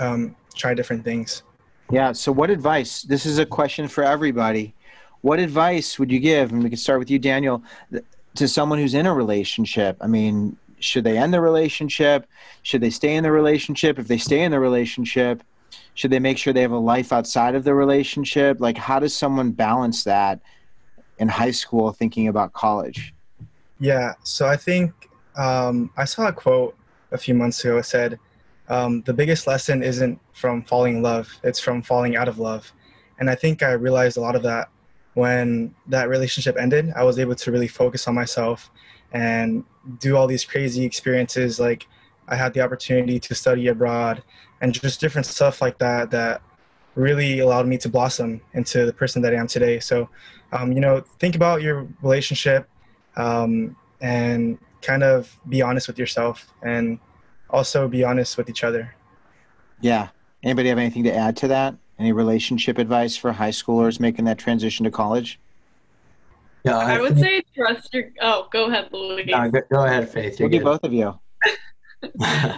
um, try different things. Yeah. So what advice, this is a question for everybody. What advice would you give? And we can start with you, Daniel, to someone who's in a relationship. I mean, should they end the relationship? Should they stay in the relationship? If they stay in the relationship, should they make sure they have a life outside of the relationship? Like, how does someone balance that in high school thinking about college? Yeah. So I think um, I saw a quote a few months ago. It said, um, the biggest lesson isn't from falling in love. It's from falling out of love. And I think I realized a lot of that when that relationship ended. I was able to really focus on myself and do all these crazy experiences. Like, I had the opportunity to study abroad and just different stuff like that, that really allowed me to blossom into the person that I am today. So, um, you know, think about your relationship um, and kind of be honest with yourself, and also be honest with each other. Yeah. Anybody have anything to add to that? Any relationship advice for high schoolers making that transition to college? Yeah, I, I would say trust your. Oh, go ahead, Louise. No, go, go ahead, Faith. We'll do both of you.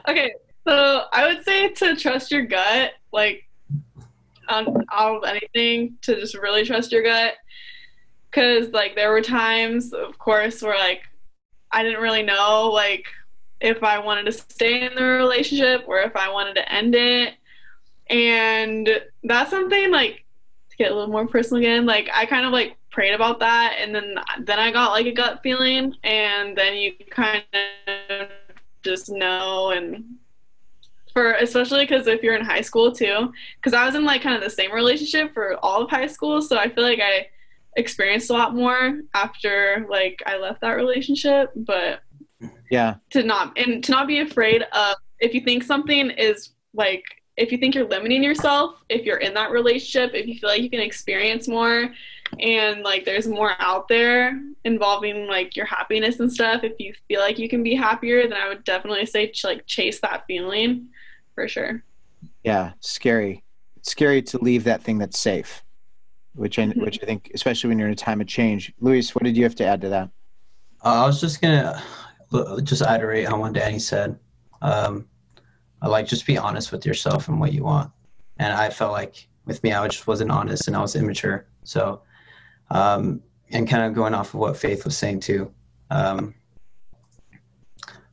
Okay, so I would say to trust your gut, like on all of anything, to just really trust your gut, because like there were times, of course, where like I didn't really know like if I wanted to stay in the relationship or if I wanted to end it, and that's something like to get a little more personal again. Like I kind of like. prayed about that, and then then I got like a gut feeling, and then you kind of just know. And for especially because if you're in high school too, because I was in like kind of the same relationship for all of high school, so I feel like I experienced a lot more after like I left that relationship. But yeah, to not and to not be afraid of, if you think something is like, if you think you're limiting yourself, if you're in that relationship, if you feel like you can experience more and like there's more out there involving like your happiness and stuff, if you feel like you can be happier, then I would definitely say ch like chase that feeling for sure. Yeah, scary. It's scary to leave that thing that's safe, which I, mm-hmm. which I think, especially when you're in a time of change. Luis, what did you have to add to that? Uh, I was just gonna just iterate on what Danny said. Um, Like, just be honest with yourself and what you want. And I felt like with me, I just wasn't honest and I was immature. So, um, and kind of going off of what Faith was saying too. Um,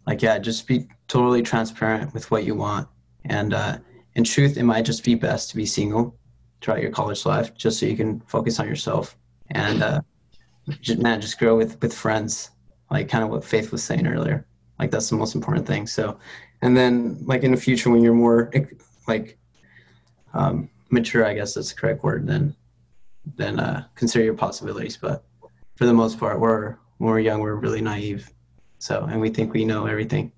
like, yeah, just be totally transparent with what you want. And uh, in truth, it might just be best to be single throughout your college life, just so you can focus on yourself. And uh, just, man, just grow with, with friends, like kind of what Faith was saying earlier. Like, that's the most important thing. So, and then, like, in the future, when you're more, like, um, mature, I guess that's the correct word, then then uh, consider your possibilities. But for the most part, we're, when we're young, we're really naive. So, and we think we know everything.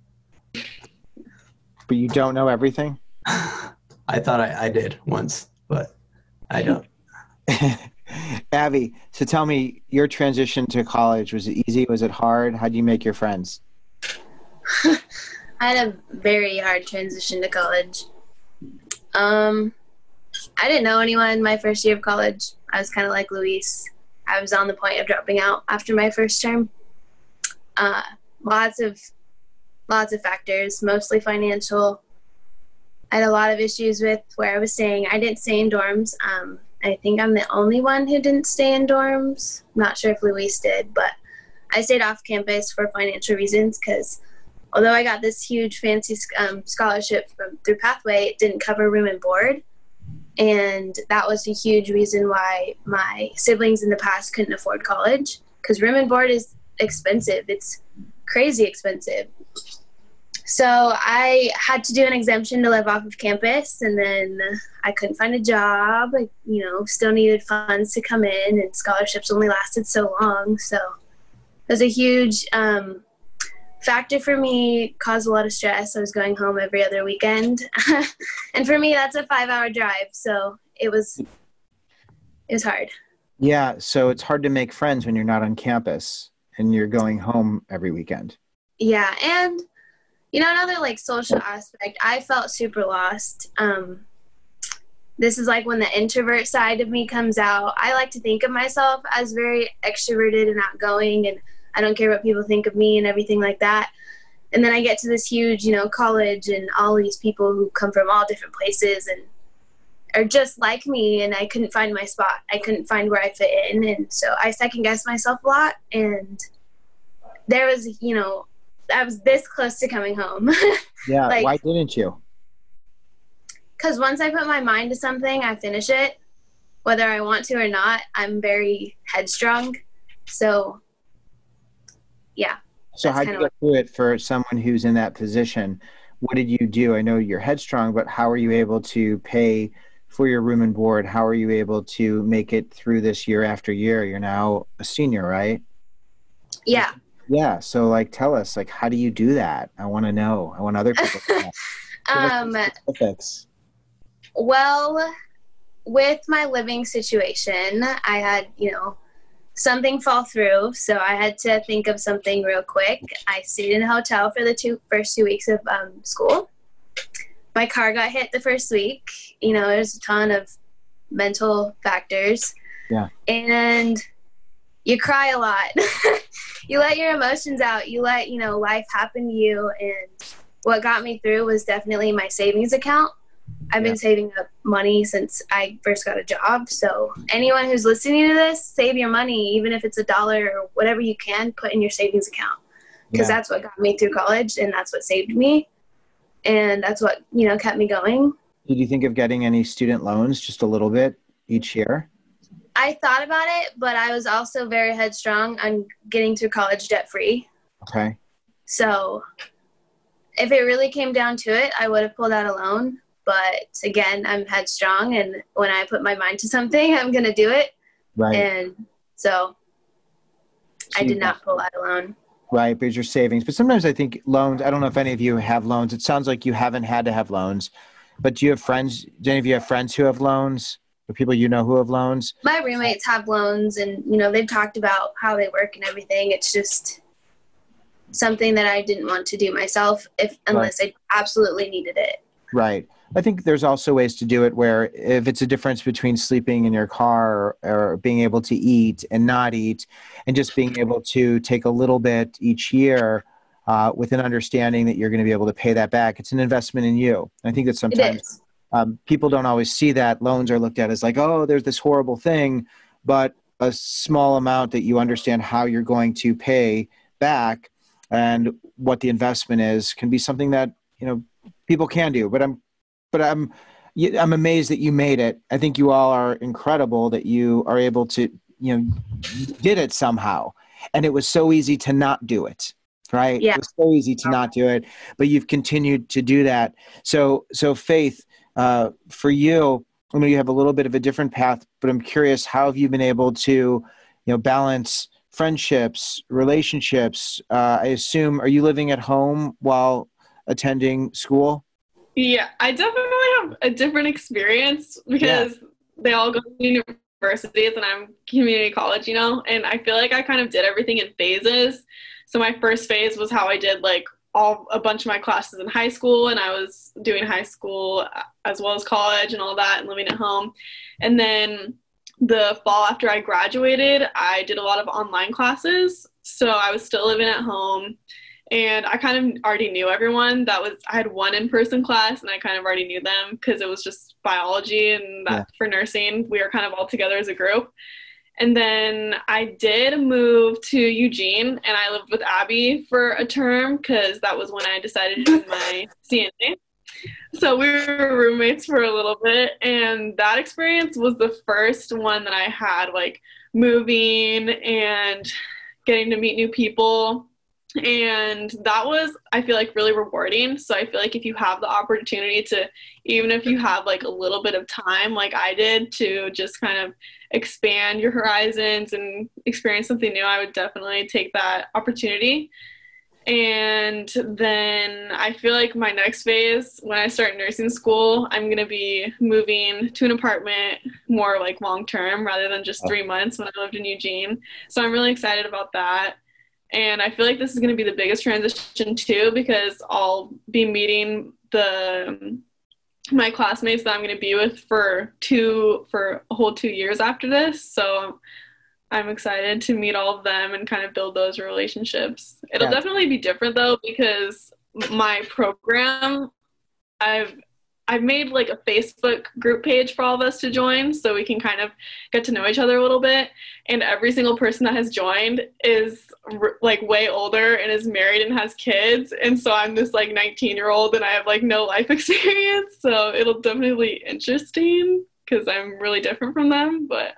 But you don't know everything? I thought I, I did once, but I don't. Abby, so tell me, your transition to college, was it easy? Was it hard? How'd you make your friends? I had a very hard transition to college. Um, I didn't know anyone my first year of college. I was kind of like Luis. I was on the point of dropping out after my first term. Uh, lots of, lots of factors, mostly financial. I had a lot of issues with where I was staying. I didn't stay in dorms. Um, I think I'm the only one who didn't stay in dorms. I'm not sure if Luis did, but I stayed off campus for financial reasons because although I got this huge fancy um, scholarship from, through Pathway, it didn't cover room and board. And that was a huge reason why my siblings in the past couldn't afford college, because room and board is expensive. It's crazy expensive. So I had to do an exemption to live off of campus, and then I couldn't find a job. I, you know, still needed funds to come in, and scholarships only lasted so long. So it was a huge um, factor for me, caused a lot of stress. I was going home every other weekend. And for me, that's a five hour drive. So it was, it was hard. Yeah. So it's hard to make friends when you're not on campus and you're going home every weekend. Yeah. And, you know, another like social aspect, I felt super lost. Um, this is like when the introvert side of me comes out. I like to think of myself as very extroverted and outgoing, and I don't care what people think of me and everything like that. And then I get to this huge, you know, college and all these people who come from all different places and are just like me, and I couldn't find my spot. I couldn't find where I fit in, and so I second-guessed myself a lot, and there was, you know, I was this close to coming home. Yeah, like, why didn't you? Because once I put my mind to something, I finish it. Whether I want to or not, I'm very headstrong, so... Yeah. So how do you get through it for someone who's in that position? What did you do? I know you're headstrong, but how are you able to pay for your room and board? How are you able to make it through this year after year? You're now a senior, right? Yeah. Yeah. So like, tell us, like, how do you do that? I want to know. I want other people to know. um, well, with my living situation, I had, you know, something fall through, so I had to think of something real quick. I stayed in a hotel for the two first two weeks of um, school. My car got hit the first week. You know, there's a ton of mental factors. Yeah. And you cry a lot. You let your emotions out. You let, you know, life happen to you. And what got me through was definitely my savings account. I've yeah. been saving up money since I first got a job. So anyone who's listening to this, save your money, even if it's a dollar or whatever you can, put in your savings account. Because yeah. that's what got me through college, and that's what saved me. And that's what, you know, kept me going. Did you think of getting any student loans, just a little bit each year? I thought about it, but I was also very headstrong on getting through college debt-free. Okay. So if it really came down to it, I would have pulled out a loan. But again, I'm headstrong, and when I put my mind to something, I'm going to do it. Right. And so, so I did not pull out a loan. Right, because your savings. But sometimes I think loans, I don't know if any of you have loans. It sounds like you haven't had to have loans. But do you have friends, do any of you have friends who have loans? Or people you know who have loans? My roommates have loans, and, you know, they've talked about how they work and everything. It's just something that I didn't want to do myself if unless right. I absolutely needed it. Right. I think there's also ways to do it where if it's a difference between sleeping in your car or, or being able to eat and not eat, and just being able to take a little bit each year uh, with an understanding that you're going to be able to pay that back, it's an investment in you. And I think that sometimes um, people don't always see that. Loans are looked at as like, oh, there's this horrible thing, but a small amount that you understand how you're going to pay back and what the investment is can be something that, you know, people can do. But I'm But I'm, I'm amazed that you made it. I think you all are incredible that you are able to, you know, did it somehow. And it was so easy to not do it, right? Yeah. It was so easy to not do it, but you've continued to do that. So, so Faith, uh, for you, I know you have a little bit of a different path, but I'm curious, how have you been able to, you know, balance friendships, relationships? Uh, I assume, are you living at home while attending school? Yeah, I definitely have a different experience because yeah. they all go to universities and I'm community college, you know, and I feel like I kind of did everything in phases. So my first phase was how I did like all a bunch of my classes in high school, and I was doing high school as well as college and all that and living at home. And then the fall after I graduated, I did a lot of online classes. So I was still living at home. And I kind of already knew everyone that was, I had one in-person class and I kind of already knew them because it was just biology and that, yeah. for nursing, we were kind of all together as a group. And then I did move to Eugene and I lived with Abby for a term because that was when I decided to do my C N A. So we were roommates for a little bit, and that experience was the first one that I had, like moving and getting to meet new people. And that was, I feel like, really rewarding. So I feel like if you have the opportunity to, even if you have like a little bit of time like I did, to just kind of expand your horizons and experience something new, I would definitely take that opportunity. And then I feel like my next phase, when I start nursing school, I'm going to be moving to an apartment more like long term rather than just three months when I lived in Eugene. So I'm really excited about that. And I feel like this is going to be the biggest transition too, because I'll be meeting the my classmates that I'm going to be with for two for a whole two years after this. So I'm excited to meet all of them and kind of build those relationships. It'll yeah. definitely be different though, because my program, I've I've made like a Facebook group page for all of us to join so we can kind of get to know each other a little bit. And every single person that has joined is r like way older and is married and has kids. And so I'm this like nineteen year old and I have like no life experience. So it'll definitely be interesting because I'm really different from them, but.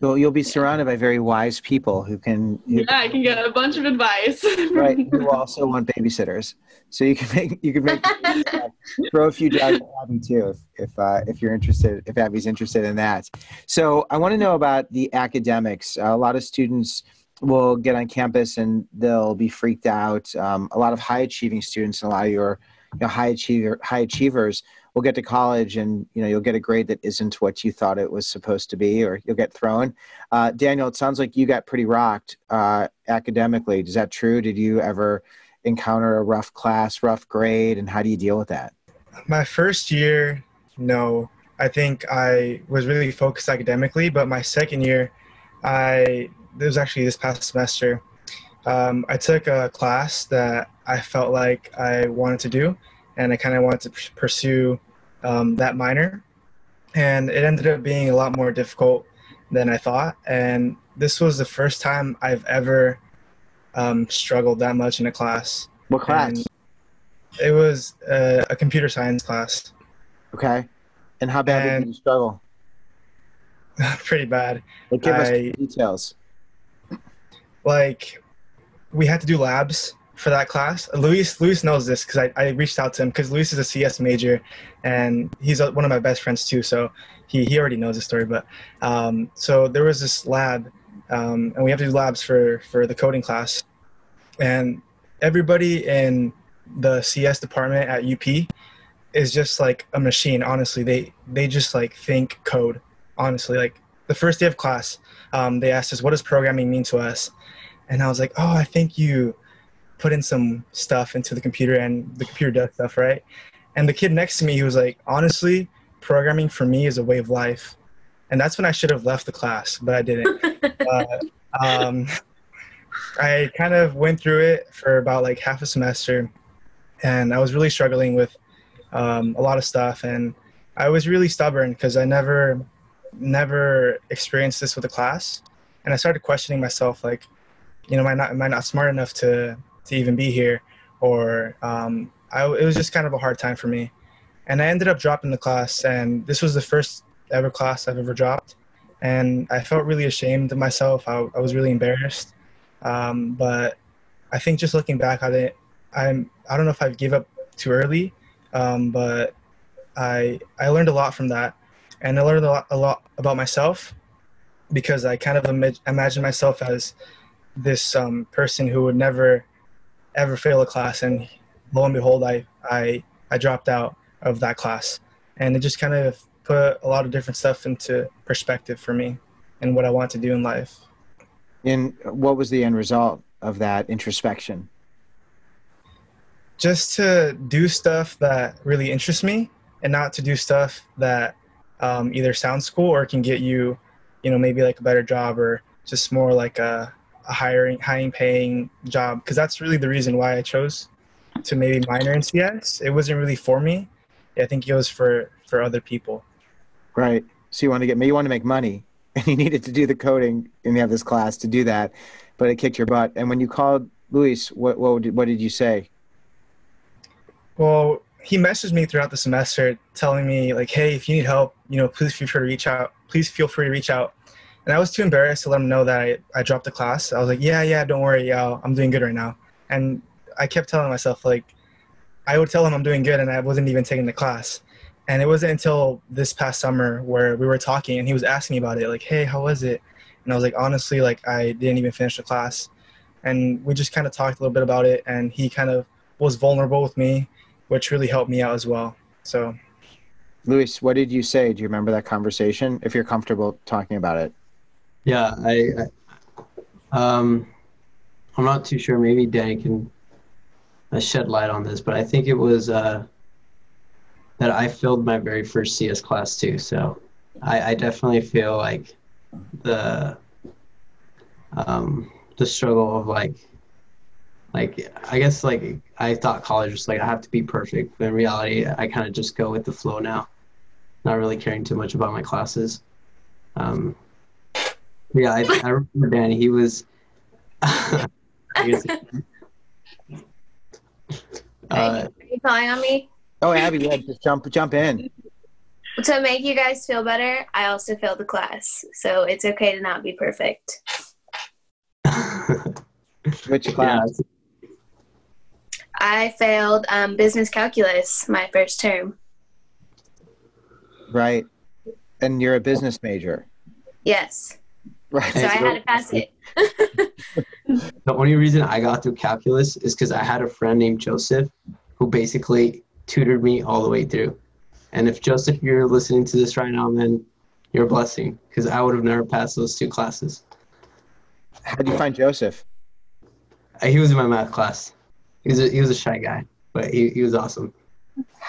Well, you'll be surrounded by very wise people who can. Who yeah, I can get a bunch of advice. Right, who also want babysitters, so you can make you can make throw a few jobs at Abby too, if if uh, if you're interested, if Abby's interested in that. So I want to know about the academics. Uh, a lot of students will get on campus and they'll be freaked out. Um, a lot of high achieving students, and a lot of your you know, high achiever high achievers. We'll get to college and, you know, you'll get a grade that isn't what you thought it was supposed to be, or you'll get thrown. Uh, Daniel, it sounds like you got pretty rocked uh, academically. Is that true? Did you ever encounter a rough class, rough grade, and how do you deal with that? My first year, no. I think I was really focused academically, but my second year, I it was actually this past semester, um, I took a class that I felt like I wanted to do, and I kind of wanted to pursue um, that minor, and it ended up being a lot more difficult than I thought, and this was the first time I've ever um, struggled that much in a class. What class? And it was a, a computer science class. Okay. And how bad and did you struggle? Pretty bad. Well, give I, us the details. Like, we had to do labs for that class. Luis, Luis knows this because I, I reached out to him because Luis is a C S major, and he's one of my best friends too, so he, he already knows the story. But um, so there was this lab, um, and we have to do labs for, for the coding class. And everybody in the C S department at U P is just like a machine, honestly. They they just like think code, honestly. Like the first day of class, um, they asked us, what does programming mean to us? And I was like, oh, I think you put in some stuff into the computer and the computer does stuff, right? And the kid next to me, he was like, honestly, programming for me is a way of life. And that's when I should have left the class, but I didn't. uh, um, I kind of went through it for about like half a semester, and I was really struggling with Um, a lot of stuff, and I was really stubborn because I never never experienced this with a class, and I started questioning myself, like, you know, am I not, am I not smart enough to, to even be here? Or um, I, it was just kind of a hard time for me, and I ended up dropping the class, and this was the first ever class I've ever dropped, and I felt really ashamed of myself. I, I was really embarrassed, um, but I think just looking back at it, I'm, I don't know if I've give up too early, Um, but I, I learned a lot from that, and I learned a lot, a lot about myself, because I kind of imag imagined myself as this um, person who would never, ever fail a class, and lo and behold, I, I, I dropped out of that class, and it just kind of put a lot of different stuff into perspective for me and what I want to do in life. And what was the end result of that introspection? Just to do stuff that really interests me, and not to do stuff that um, either sounds cool or can get you, you know, maybe like a better job or just more like a, a hiring, high paying job. Cause that's really the reason why I chose to maybe minor in C S. It wasn't really for me. I think it was for, for other people. Right. So you want to get me, you want to make money, and you needed to do the coding, and you have this class to do that, but it kicked your butt. And when you called Luis, what, what did, what did you say? Well, he messaged me throughout the semester telling me like, hey, if you need help, you know, please feel free to reach out. Please feel free to reach out. And I was too embarrassed to let him know that I, I dropped the class. I was like, yeah, yeah, don't worry. Yeah, I'm doing good right now. And I kept telling myself, like, I would tell him I'm doing good, and I wasn't even taking the class. And it wasn't until this past summer where we were talking, and he was asking me about it, like, hey, how was it? And I was like, honestly, like, I didn't even finish the class. And we just kind of talked a little bit about it, and he kind of was vulnerable with me, which really helped me out as well. So, Luis, what did you say? Do you remember that conversation? If you're comfortable talking about it. Yeah, I, I um, I'm not too sure. Maybe Danny can uh, shed light on this, but I think it was uh, that I failed my very first C S class too. So I, I definitely feel like the um, the struggle of like. Like, I guess, like, I thought college was like, I have to be perfect. But in reality, I kind of just go with the flow now, not really caring too much about my classes. Um, yeah, I, I remember Danny. He was, I guess, uh, are you calling on me? Oh, Abby, yeah, just jump, jump in. To make you guys feel better, I also failed the class. So it's okay to not be perfect. Which class? Yeah. I failed um, business calculus my first term. Right. And you're a business major. Yes. Right. So I had to pass it. The only reason I got through calculus is because I had a friend named Joseph who basically tutored me all the way through. And if, Joseph, you're listening to this right now, then you're a blessing, because I would have never passed those two classes. How did you find Joseph? He was in my math class. He was a, he was a shy guy, but he, he was awesome.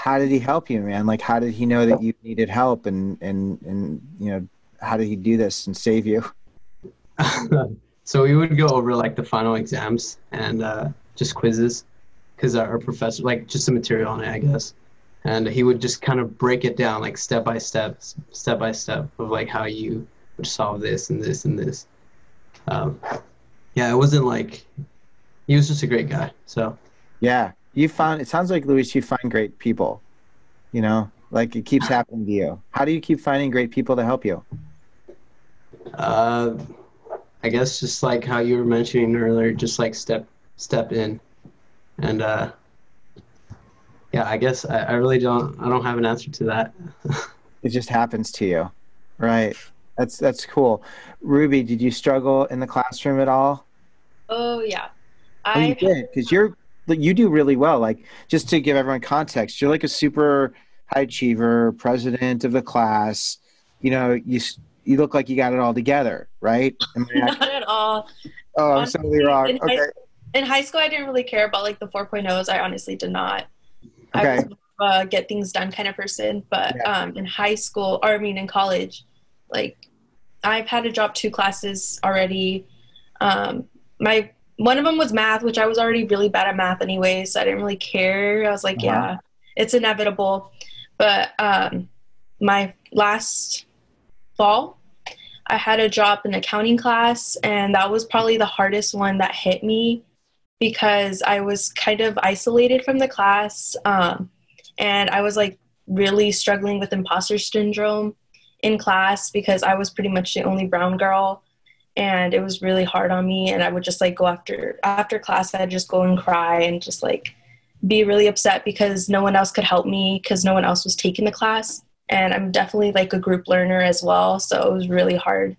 how did he help you, man? Like, how did he know that you needed help, and, and, and, you know, how did he do this and save you? So we would go over like the final exams and uh, just quizzes, because our professor, like just the material on it, I guess. And he would just kind of break it down, like step by step, step by step of like how you would solve this and this and this. Um, yeah, it wasn't like, he was just a great guy. So yeah, you found, it sounds like, Luis, you find great people, you know, like it keeps happening to you. How do you keep finding great people to help you? Uh, I guess just like how you were mentioning earlier, just like step, step in and, uh, yeah, I guess I, I really don't, I don't have an answer to that. It just happens to you. Right. That's, that's cool. Ruby, did you struggle in the classroom at all? Oh yeah. I oh, you did, because you're, you do really well. Like, just to give everyone context, you're like a super high achiever, president of the class. You know, you, you look like you got it all together, right? Am I not at all. Oh, I'm honestly, totally wrong. In, okay. high, in high school, I didn't really care about like the four point ohs. I honestly did not. Okay. I was a uh, get things done kind of person, but yeah. um, in high school, or I mean in college, like I've had to drop two classes already. Um, my one of them was math, which I was already really bad at math anyway, so I didn't really care. I was like, uh-huh. yeah, it's inevitable. But um, my last fall, I had to drop an accounting class, and that was probably the hardest one that hit me, because I was kind of isolated from the class, um, and I was like really struggling with imposter syndrome in class, because I was pretty much the only brown girl, and it was really hard on me. And I would just like go after after class, I'd just go and cry and just like be really upset, because no one else could help me, because no one else was taking the class. And I'm definitely like a group learner as well, so it was really hard.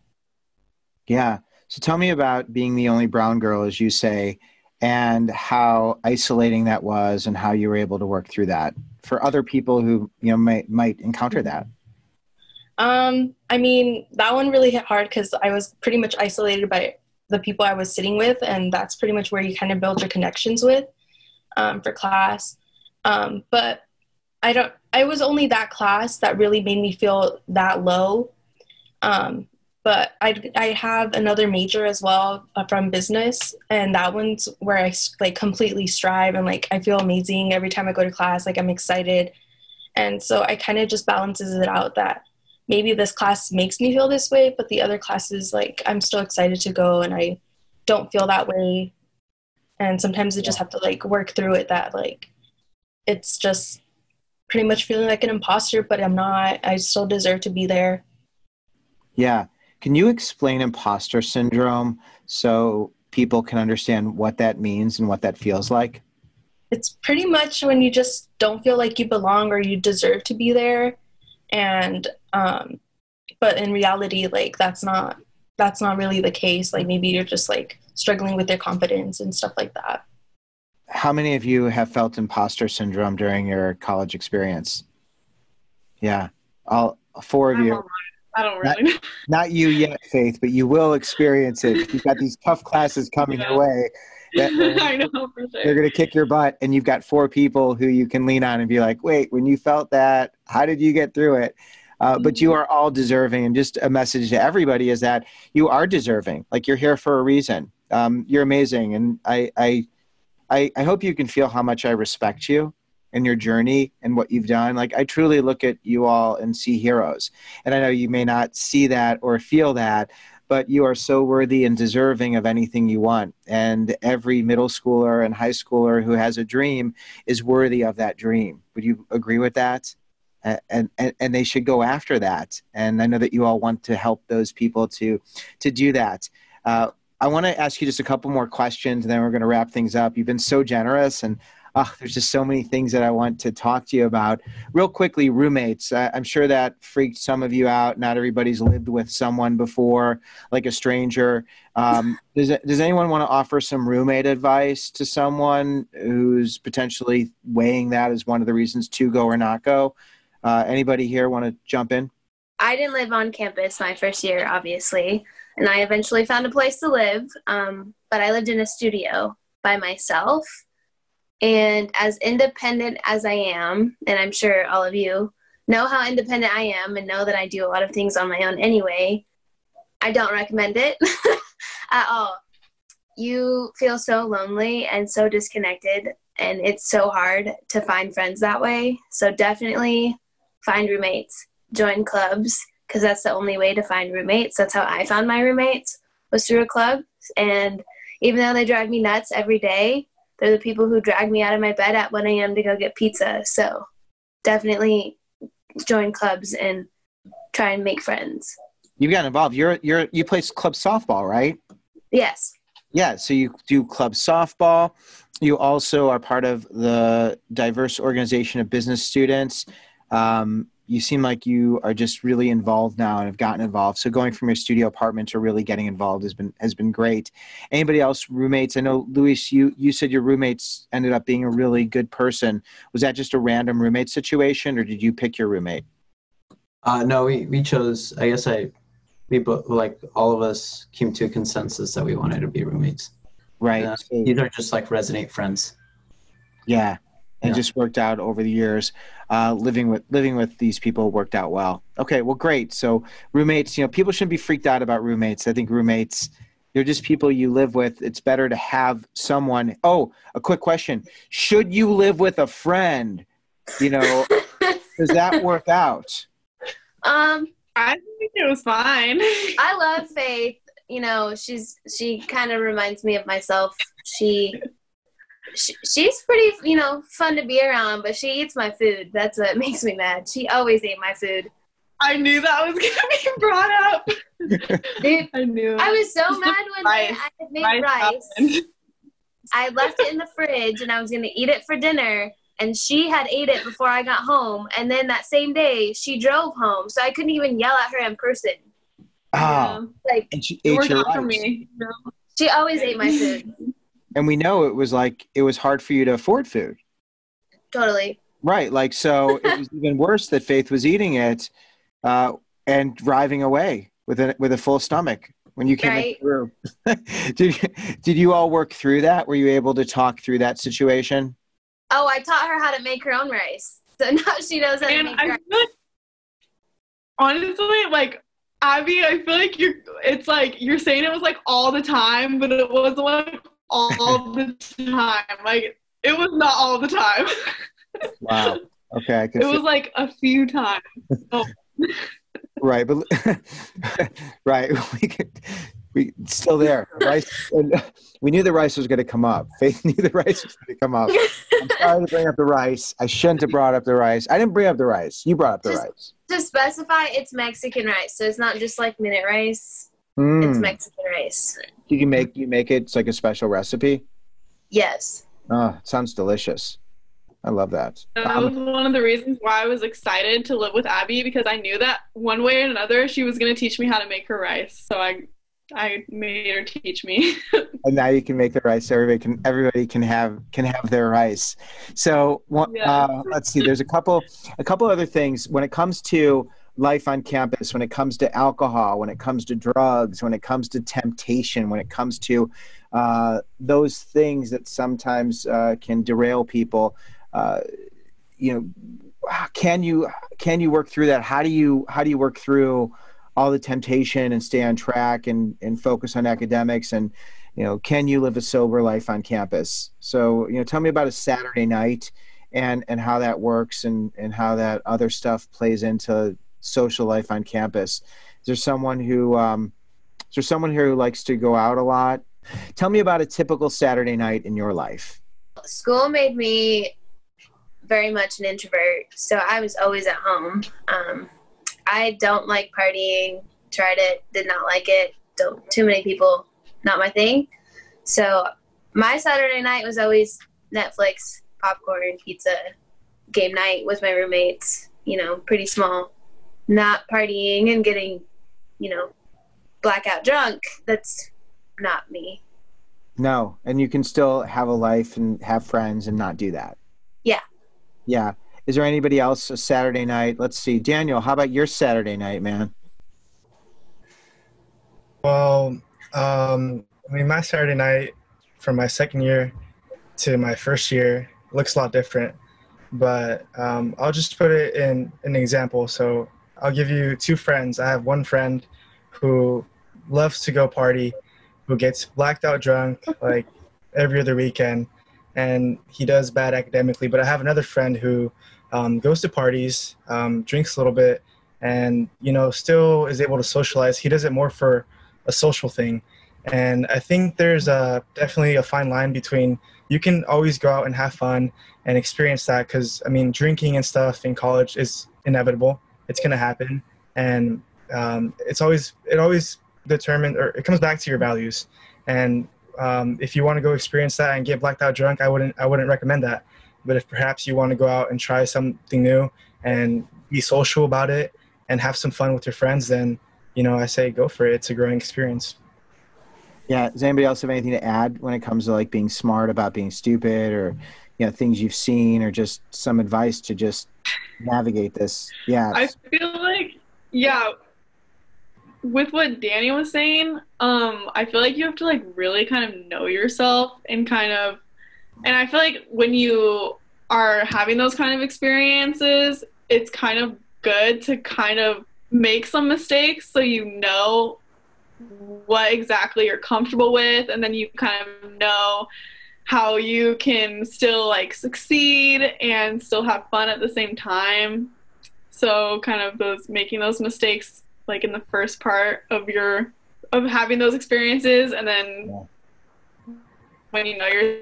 Yeah. So tell me about being the only brown girl, as you say, and how isolating that was, and how you were able to work through that for other people who, you know, might, might encounter that. Um, I mean, that one really hit hard, because I was pretty much isolated by the people I was sitting with, and that's pretty much where you kind of build your connections with, um, for class. Um, but I don't, I was only that class that really made me feel that low. Um, But I, I have another major as well from business, and that one's where I like completely strive, and like I feel amazing every time I go to class, like I'm excited. And so I kind of just balances it out that maybe this class makes me feel this way, but the other classes, like I'm still excited to go and I don't feel that way. And sometimes I just have to like work through it, that like it's just pretty much feeling like an imposter, but I'm not. I still deserve to be there. Yeah. Can you explain imposter syndrome so people can understand what that means and what that feels like? It's pretty much when you just don't feel like you belong or you deserve to be there. And, um, but in reality, like that's not, that's not really the case. Like maybe you're just like struggling with your confidence and stuff like that. How many of you have felt imposter syndrome during your college experience? Yeah. All four of you. I don't really not, know. Not you yet, Faith, but you will experience it. You've got these tough classes coming yeah. your way. That, I know, for sure. They're going to kick your butt, and you've got four people who you can lean on and be like, wait, when you felt that, how did you get through it? Uh, mm-hmm. But you are all deserving, and just a message to everybody is that you are deserving. Like, you're here for a reason. Um, you're amazing, and I, I, I, I hope you can feel how much I respect you and your journey and what you've done. Like, I truly look at you all and see heroes. And I know you may not see that or feel that, but you are so worthy and deserving of anything you want. And every middle schooler and high schooler who has a dream is worthy of that dream. Would you agree with that? And, and, and they should go after that. And I know that you all want to help those people to, to do that. Uh, I want to ask you just a couple more questions, and then we're going to wrap things up. You've been so generous, and oh, there's just so many things that I want to talk to you about. Real quickly, roommates. I, I'm sure that freaked some of you out. Not everybody's lived with someone before, like a stranger. Um, does, does anyone want to offer some roommate advice to someone who's potentially weighing that as one of the reasons to go or not go? Uh, anybody here want to jump in? I didn't live on campus my first year, obviously, and I eventually found a place to live, um, but I lived in a studio by myself. And as independent as I am, and I'm sure all of you know how independent I am and know that I do a lot of things on my own anyway, I don't recommend it at all. You feel so lonely and so disconnected, and it's so hard to find friends that way. So definitely find roommates, join clubs, because that's the only way to find roommates. That's how I found my roommates, was through a club. And even though they drive me nuts every day, they're the people who drag me out of my bed at one A M to go get pizza. So definitely join clubs and try and make friends. You got involved. You're you're you play club softball, right? Yes. Yeah. So you do club softball. You also are part of the diverse organization of business students. Um, you seem like you are just really involved now and have gotten involved. So going from your studio apartment to really getting involved has been, has been great. Anybody else, roommates? I know, Luis, you, you said your roommates ended up being a really good person. Was that just a random roommate situation, or did you pick your roommate? Uh, no, we, we chose, I guess I, we both, like all of us came to a consensus that we wanted to be roommates. Right. Uh, so, these are just like Resonate friends. Yeah. And yeah. Just worked out over the years. Uh, living with living with these people worked out well. Okay, well, great. So roommates, you know, people shouldn't be freaked out about roommates. I think roommates, they're just people you live with. It's better to have someone. Oh, a quick question: should you live with a friend? You know, does that work out? Um, I think it was fine. I love Faith. You know, she's she kind of reminds me of myself. She. She's pretty, you know, fun to be around, but she eats my food. That's what makes me mad. She always ate my food. I knew that was going to be brought up. Dude, I knew. I was so mad when I made rice. rice. I left it in the fridge, and I was going to eat it for dinner, and she had ate it before I got home. And then that same day, she drove home, so I couldn't even yell at her in person. Oh, you know? Like, and she ate your rice. For me. You know? She always ate my food. And we know it was like, it was hard for you to afford food. Totally. Right. Like, so it was even worse that Faith was eating it uh, and driving away with a, with a full stomach when you came right. through. did, did you all work through that? Were you able to talk through that situation? Oh, I taught her how to make her own rice. So now she knows how and to make I rice. Feel like, honestly, like, Abby, I feel like you're, it's like, you're saying it was like all the time, but it wasn't like, all the time. Like, it was not all the time. Wow. Okay. I could it was like a few times. Oh. Right. But right. We could, we still there. Rice. And we knew the rice was going to come up. Faith knew the rice was going to come up. I'm sorry to bring up the rice. I shouldn't have brought up the rice. I didn't bring up the rice. You brought up the just, rice. To specify, it's Mexican rice. So it's not just like minute rice. Mm. It's Mexican rice. You can make you make it. It's like a special recipe. Yes. Oh, it sounds delicious. I love that. And that was one of the reasons why I was excited to live with Abby, because I knew that one way or another she was going to teach me how to make her rice. So I, I made her teach me. And now you can make the rice. Everybody can. Everybody can have can have their rice. So one, yeah. uh, let's see. There's a couple a couple other things when it comes to life on campus, when it comes to alcohol, when it comes to drugs, when it comes to temptation, when it comes to uh, those things that sometimes uh, can derail people. Uh, you know, can you can you work through that? How do you how do you work through all the temptation and stay on track and and focus on academics? And you know, can you live a sober life on campus? So you know, tell me about a Saturday night and and how that works and and how that other stuff plays into social life on campus. Is there someone who um, is there someone here who likes to go out a lot? Tell me about a typical Saturday night in your life. School made me very much an introvert, so I was always at home. Um, I don't like partying. Tried it, did not like it. Don't, too many people, not my thing. So my Saturday night was always Netflix, popcorn, pizza, game night with my roommates. You know, pretty small. Not partying and getting, you know, blackout drunk. That's not me. No. And you can still have a life and have friends and not do that. Yeah. Yeah. Is there anybody else a Saturday night? Let's see. Daniel, how about your Saturday night, man? Well, um, I mean, my Saturday night from my second year to my first year. It looks a lot different, but um, I'll just put it in an example. So I'll give you two friends. I have one friend who loves to go party, who gets blacked out drunk like every other weekend, and he does bad academically. But I have another friend who um, goes to parties, um, drinks a little bit, and, you know, still is able to socialize. He does it more for a social thing. And I think there's a, definitely a fine line between, you can always go out and have fun and experience that, because, I mean, drinking and stuff in college is inevitable. It's going to happen. And um, it's always, it always determines, or it comes back to your values. And um, if you want to go experience that and get blacked out drunk, I wouldn't, I wouldn't recommend that. But if perhaps you want to go out and try something new and be social about it and have some fun with your friends, then, you know, I say go for it. It's a growing experience. Yeah. Does anybody else have anything to add when it comes to like being smart about being stupid, or, you know, things you've seen, or just some advice to just navigate this? Yeah. I feel like, yeah, with what Danny was saying, um, I feel like you have to like really kind of know yourself and kind of, and I feel like when you are having those kind of experiences, it's kind of good to kind of make some mistakes so you know what exactly you're comfortable with, and then you kind of know how you can still like succeed and still have fun at the same time. So kind of those, making those mistakes like in the first part of your, of having those experiences, and then yeah. when you know you're,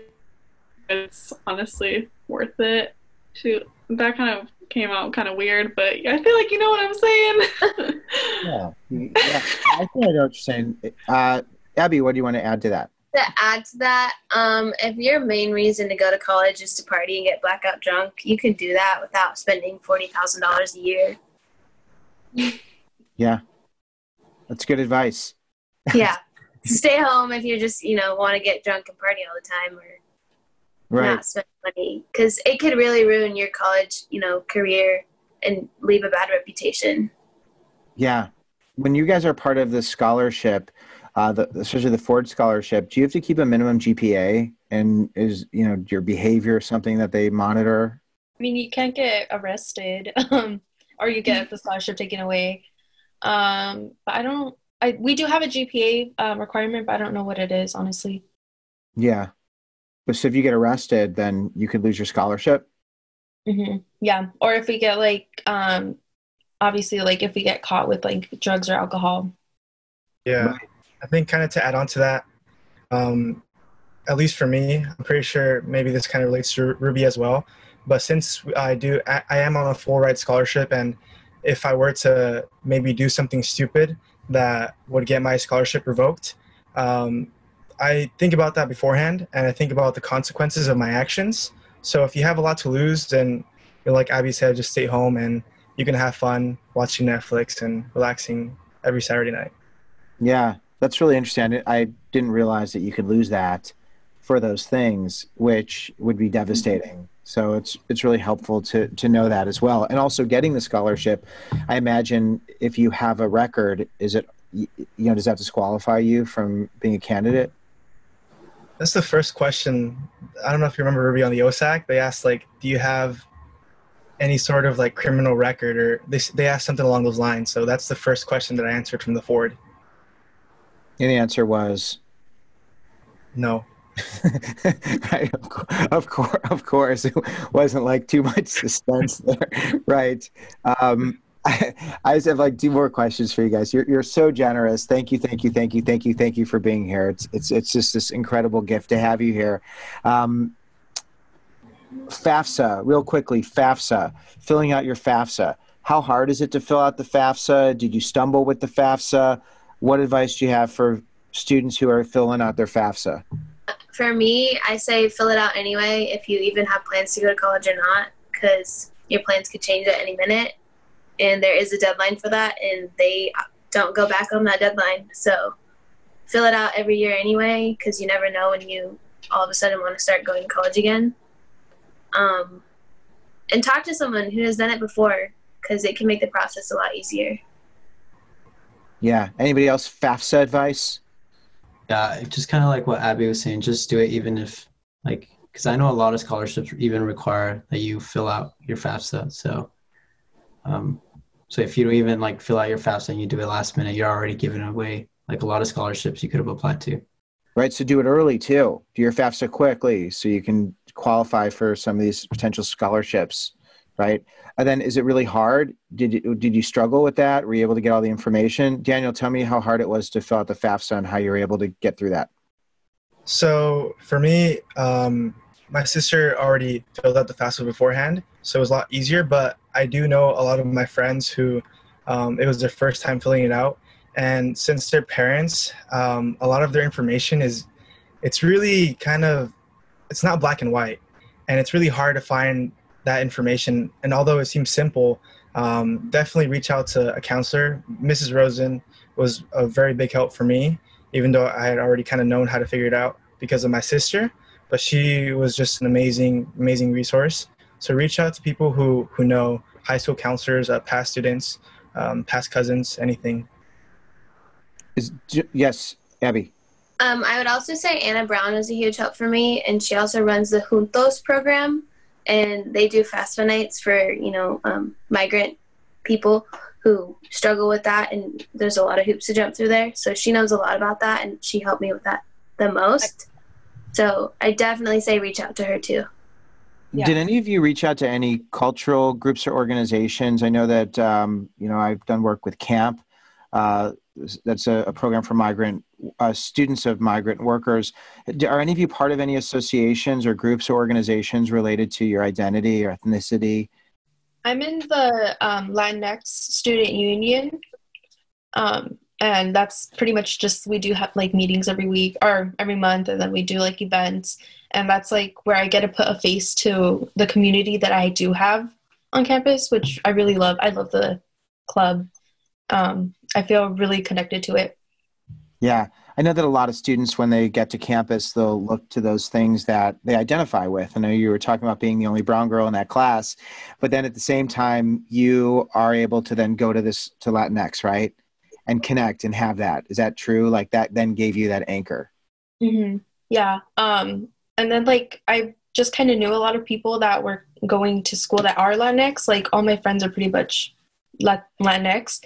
it's honestly worth it to, that kind of came out kind of weird, but I feel like you know what I'm saying. yeah. yeah, I think I know what you're saying. Uh, Abby, what do you want to add to that? To add to that, um, if your main reason to go to college is to party and get blackout drunk, you can do that without spending forty thousand dollars a year. Yeah, that's good advice. Yeah, stay home if you just, you know, want to get drunk and party all the time, or right. not spend money, because it could really ruin your college, you know, career and leave a bad reputation. Yeah. When you guys are part of this scholarship, uh, the, especially the Ford Scholarship, do you have to keep a minimum G P A? And is, you know, your behavior something that they monitor? I mean, you can't get arrested um, or you get the scholarship taken away. Um, but I don't, I, we do have a G P A uh, requirement, but I don't know what it is, honestly. Yeah. So if you get arrested, then you could lose your scholarship. Mm-hmm. Yeah. Or if we get like, um, obviously, like if we get caught with like drugs or alcohol. Yeah. Right. I think kind of to add on to that, um, at least for me, I'm pretty sure maybe this kind of relates to Ruby as well. But since I do, I, I am on a full ride scholarship, and if I were to maybe do something stupid that would get my scholarship revoked, um, I think about that beforehand, and I think about the consequences of my actions. So if you have a lot to lose, then like Abby said, just stay home and you can have fun watching Netflix and relaxing every Saturday night. Yeah, that's really interesting. I didn't realize that you could lose that for those things, which would be devastating. So it's it's really helpful to, to know that as well. And also getting the scholarship, I imagine if you have a record, is it, you know, does that disqualify you from being a candidate? That's the first question. I don't know if you remember, Ruby, on the O S A C, they asked like, do you have any sort of like criminal record, or they, they asked something along those lines. So that's the first question that I answered from the Ford. And the answer was? No. Right, of, co of, co of course, it wasn't like too much suspense there. Right. Um, I, I just have like two more questions for you guys. You're, you're so generous. Thank you. Thank you. Thank you. Thank you. Thank you for being here. It's, it's, it's just this incredible gift to have you here. Um, FAFSA, real quickly, FAFSA, filling out your FAFSA. How hard is it to fill out the FAFSA? Did you stumble with the FAFSA? What advice do you have for students who are filling out their FAFSA? For me, I say fill it out anyway, if you even have plans to go to college or not, because your plans could change at any minute. And there is a deadline for that, and they don't go back on that deadline. So fill it out every year anyway, because you never know when you all of a sudden want to start going to college again. Um, and talk to someone who has done it before, because it can make the process a lot easier. Yeah. Anybody else? FAFSA advice? Yeah, just kind of like what Abby was saying, just do it even if like because I know a lot of scholarships even require that you fill out your FAFSA. So, um, so if you don't even like fill out your FAFSA and you do it last minute, you're already giving away like a lot of scholarships you could have applied to. Right. So do it early too. Do your FAFSA quickly so you can qualify for some of these potential scholarships. Right. And then is it really hard? Did you, did you struggle with that? Were you able to get all the information? Daniel, tell me how hard it was to fill out the FAFSA and how you were able to get through that. So for me, um, my sister already filled out the FAFSA beforehand, so it was a lot easier. But I do know a lot of my friends who um, it was their first time filling it out. And since they're parents, um, a lot of their information is, it's really kind of, it's not black and white. And it's really hard to find that information. And although it seems simple, um, definitely reach out to a counselor. Missus Rosen was a very big help for me, even though I had already kind of known how to figure it out because of my sister. But she was just an amazing, amazing resource. So reach out to people who, who know, high school counselors, uh, past students, um, past cousins, anything. Is, yes, Abby. Um, I would also say Anna Brown is a huge help for me, and she also runs the Juntos program, and they do FAFSA nights for, you know, um, migrant people who struggle with that, and there's a lot of hoops to jump through there. So she knows a lot about that, and she helped me with that the most. So I definitely say reach out to her too. Yeah. Did any of you reach out to any cultural groups or organizations? I know that, um, you know, I've done work with CAMP. Uh, that's a, a program for migrant uh, students of migrant workers. Are any of you part of any associations or groups or organizations related to your identity or ethnicity? I'm in the um, Latinx student union, um, and that's pretty much just, we do have like meetings every week or every month, and then we do like events, and that's like where I get to put a face to the community that I do have on campus, which I really love. I love the club. Um, I feel really connected to it. Yeah. I know that a lot of students, when they get to campus, they'll look to those things that they identify with. I know you were talking about being the only brown girl in that class, but then at the same time, you are able to then go to this, to Latinx, right? And connect and have that. Is that true? Like that then gave you that anchor. Mm-hmm. Yeah. Um, and then like, I just kind of knew a lot of people that were going to school that are Latinx. Like all my friends are pretty much Latinx,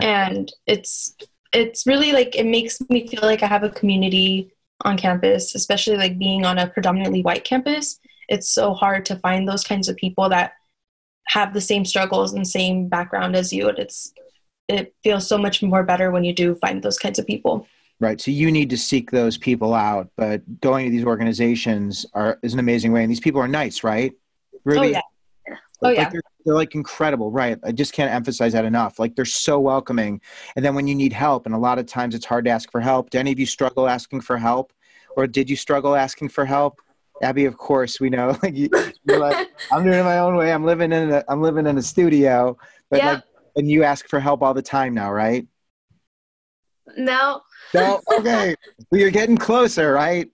yeah. And it's it's really like, it makes me feel like I have a community on campus, especially like being on a predominantly white campus. It's so hard to find those kinds of people that have the same struggles and same background as you, and it's it feels so much more better when you do find those kinds of people. Right, so you need to seek those people out, but going to these organizations are is an amazing way, and these people are nice, right, Ruby? Oh, yeah. Like, oh, yeah. Like they're, they're like incredible, right? I just can't emphasize that enough. Like they're so welcoming. And then when you need help, and a lot of times it's hard to ask for help. Do any of you struggle asking for help? Or did you struggle asking for help? Abby, of course, we know. Like you, you're like, I'm doing it my own way. I'm living in a, I'm living in a studio. But yeah. Like, and you ask for help all the time now, right? No. No? Okay. Well, you're getting closer, right?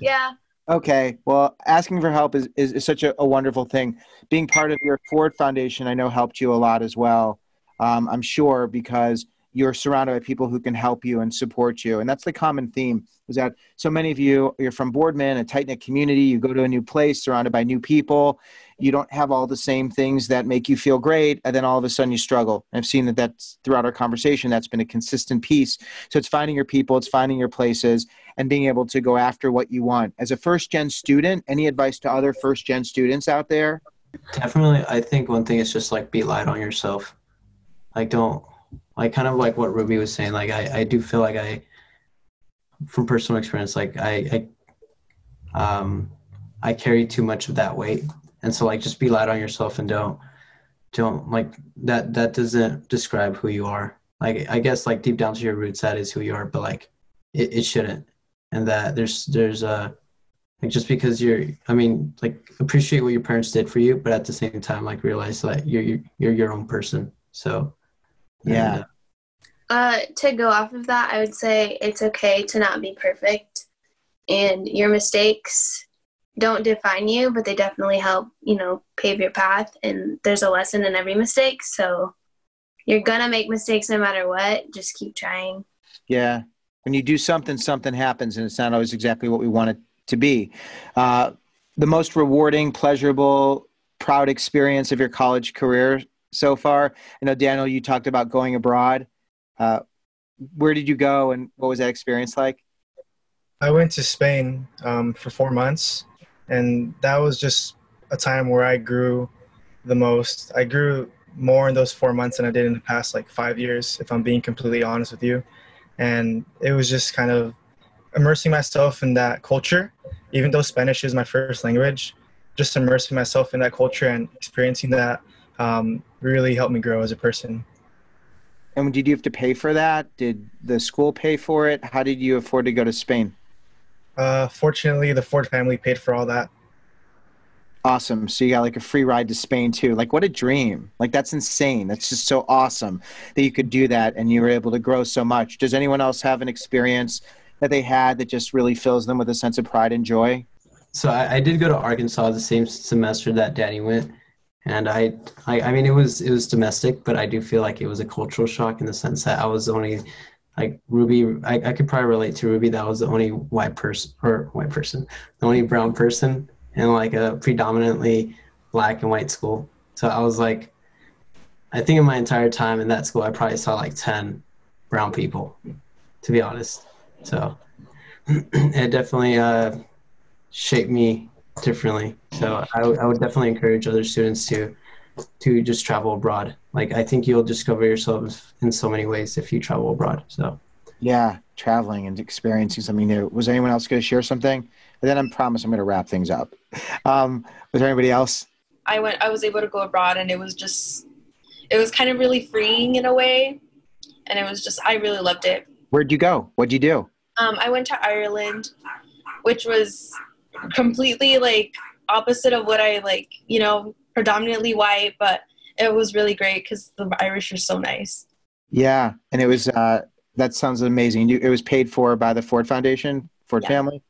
Yeah. Okay. Well, asking for help is, is, is such a, a wonderful thing. Being part of your Ford Foundation, I know, helped you a lot as well, um, I'm sure, because you're surrounded by people who can help you and support you. And that's the common theme, is that so many of you, you're from Boardman, a tight-knit community, you go to a new place surrounded by new people, you don't have all the same things that make you feel great, and then all of a sudden you struggle. I've seen that that's, throughout our conversation, that's been a consistent piece. So it's finding your people, it's finding your places, and being able to go after what you want. As a first-gen student, any advice to other first-gen students out there? Definitely. I think one thing is just like be light on yourself. Like don't, like kind of like what Ruby was saying, like I, I do feel like I, from personal experience, like I, I, um, I carry too much of that weight. And so like, just be light on yourself and don't, don't like that, that doesn't describe who you are. Like, I guess like deep down to your roots, that is who you are, but like it, it shouldn't. And that there's, there's a, like just because you're, I mean, like appreciate what your parents did for you, but at the same time, like realize that you're, you're, you're your own person. So yeah. And, uh, uh, to go off of that, I would say it's okay to not be perfect, and your mistakes don't define you, but they definitely help, you know, pave your path. And there's a lesson in every mistake. So you're going to make mistakes no matter what, just keep trying. Yeah. When you do something, something happens, and it's not always exactly what we want it to be. Uh, the most rewarding, pleasurable, proud experience of your college career so far? I know, Daniel, you talked about going abroad. Uh, where did you go and what was that experience like? I went to Spain um, for four months, and that was just a time where I grew the most. I grew more in those four months than I did in the past like five years, if I'm being completely honest with you. And it was just kind of immersing myself in that culture, even though Spanish is my first language, just immersing myself in that culture and experiencing that um, really helped me grow as a person. And did you have to pay for that? Did the school pay for it? How did you afford to go to Spain? Uh, fortunately, the Ford family paid for all that. Awesome. So you got like a free ride to Spain too. Like, what a dream. Like, that's insane. That's just so awesome that you could do that and you were able to grow so much. Does anyone else have an experience that they had that just really fills them with a sense of pride and joy? So I, I did go to Arkansas the same semester that Danny went. And I, I, I mean, it was, it was domestic, but I do feel like it was a cultural shock in the sense that I was only like Ruby. I, I could probably relate to Ruby. That was the only white person or white person, the only brown person in like a predominantly black and white school. So I was like, I think in my entire time in that school, I probably saw like ten brown people, to be honest. So it definitely uh, shaped me differently. So I, I would definitely encourage other students to to just travel abroad. Like, I think you'll discover yourself in so many ways if you travel abroad. So yeah, traveling and experiencing something new. Was anyone else going to share something? And then I promise I'm going to wrap things up. Um, was there anybody else? I went, I was able to go abroad, and it was just, it was kind of really freeing in a way. And it was just, I really loved it. Where'd you go? What'd you do? Um, I went to Ireland, which was completely like opposite of what I like, you know, predominantly white, but it was really great because the Irish are so nice. Yeah. And it was, uh, that sounds amazing. You, it was paid for by the Ford Foundation, Ford yeah. family.